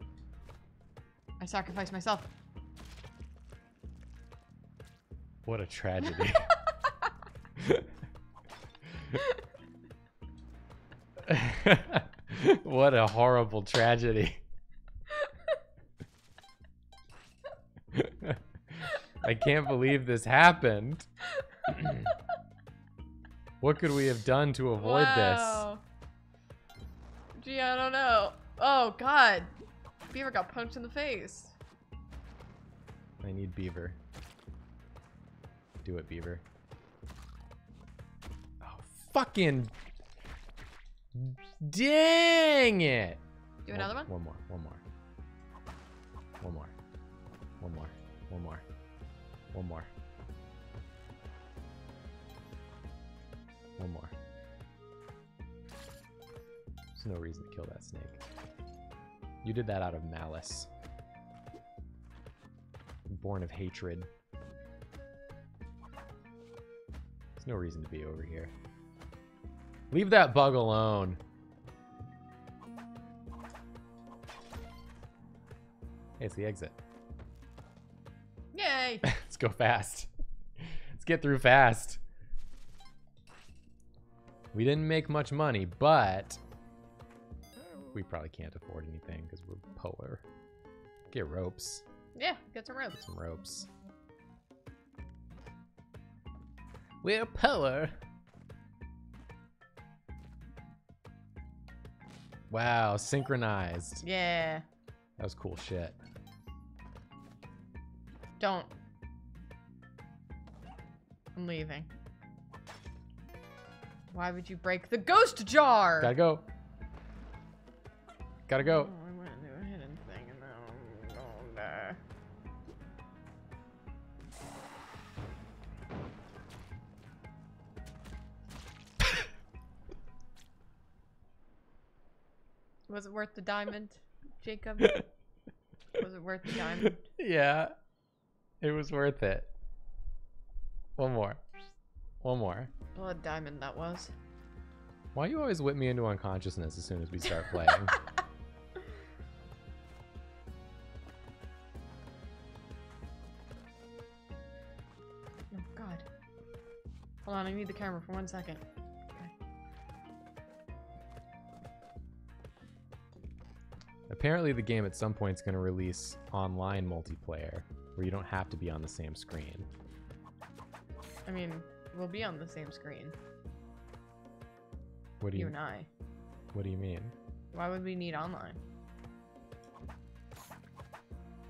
I sacrificed myself. What a tragedy. What a horrible tragedy. I can't believe this happened. What could we have done to avoid this? Gee, I don't know. Oh, God. Beaver got punched in the face. I need Beaver. Do it, Beaver. Oh, fucking... Dang it. Do another one? One more. There's no reason to kill that snake. You did that out of malice. Born of hatred. There's no reason to be over here. Leave that bug alone. Hey, it's the exit. Yay! Let's go fast. Let's get through fast. We didn't make much money, but we probably can't afford anything because we're poor. Get ropes. Yeah, get some ropes. Get some ropes. We're poor. Wow, synchronized. Yeah. That was cool shit. Don't. I'm leaving. Why would you break the ghost jar? Gotta go. Gotta go. Oh, I went into a hidden thing and now I'm gonna die. Was it worth the diamond, Jacob? Was it worth the diamond? Yeah. It was worth it. One more. Blood diamond that was. Why do you always whip me into unconsciousness as soon as we start playing? Oh God. Hold on, I need the camera for 1 second. Okay. I Apparently the game at some point is going to release online multiplayer where you don't have to be on the same screen. I mean, we'll be on the same screen. What do you and I. What do you mean? Why would we need online?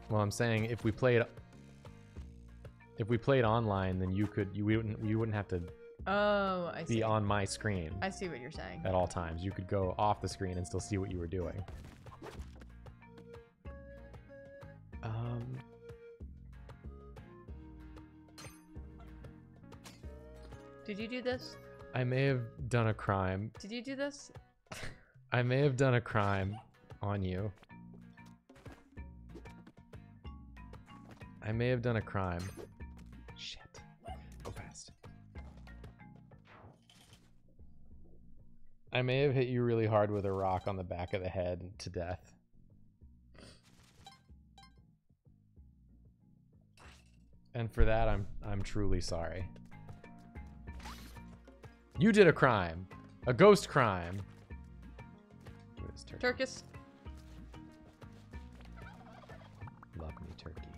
Well, I'm saying if we played online, then you wouldn't have to be on my screen. I see what you're saying. At all times, you could go off the screen and still see what you were doing. Did you do this? I may have done a crime. Did you do this? I may have done a crime on you. I may have done a crime. Shit. Go fast. I may have hit you really hard with a rock on the back of the head to death. And for that, I'm truly sorry. You did a crime. A ghost crime. Turkis. Love me, turkey.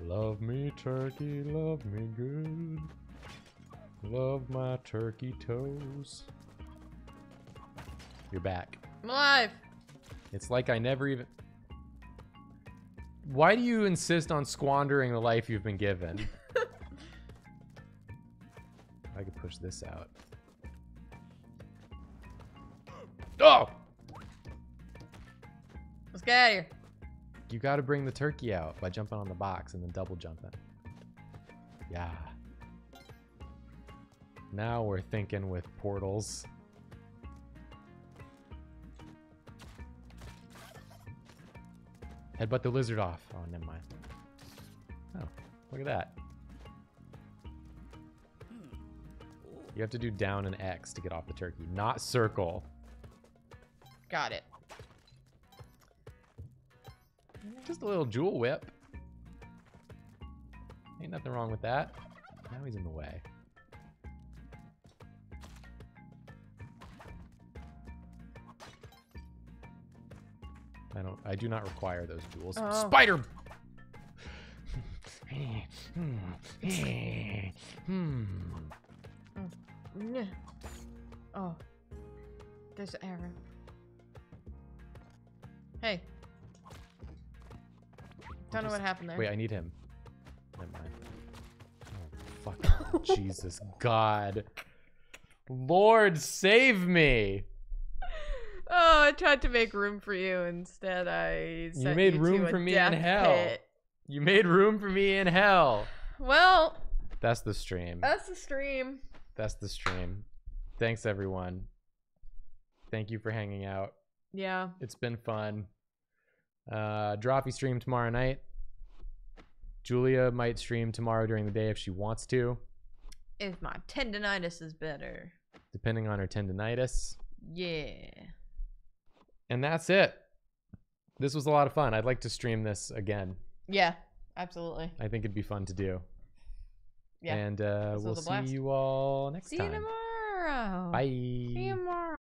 Love me, turkey. Love me good. Love my turkey toes. You're back. I'm alive. It's like I never even... Why do you insist on squandering the life you've been given? I could push this out. Oh! Let's get out of here. You gotta bring the turkey out by jumping on the box and then double jumping. Yeah. Now we're thinking with portals. Headbutt the lizard off. Oh, never mind. Oh, look at that. You have to do down and X to get off the turkey, not circle. Got it. Just a little jewel whip. Ain't nothing wrong with that. Now he's in the way. I do not require those jewels. Oh. Spider! Oh, there's an arrow. Hey. Don't know what happened there. Wait, I need him. Never mind. Oh, fuck. Jesus, God. Lord, save me. Oh, I tried to make room for you. Instead, I sent you made room for me in hell. You made room for me in hell. Well. That's the stream. That's the stream. That's the stream. Thanks, everyone. Thank you for hanging out. Yeah. It's been fun. Drawfee stream tomorrow night. Julia might stream tomorrow during the day if she wants to. If my tendinitis is better. Depending on her tendinitis. Yeah. And that's it. This was a lot of fun. I'd like to stream this again. Yeah, absolutely. I think it'd be fun to do. Yeah. And we'll see you all next time. See you tomorrow. Bye. See you tomorrow.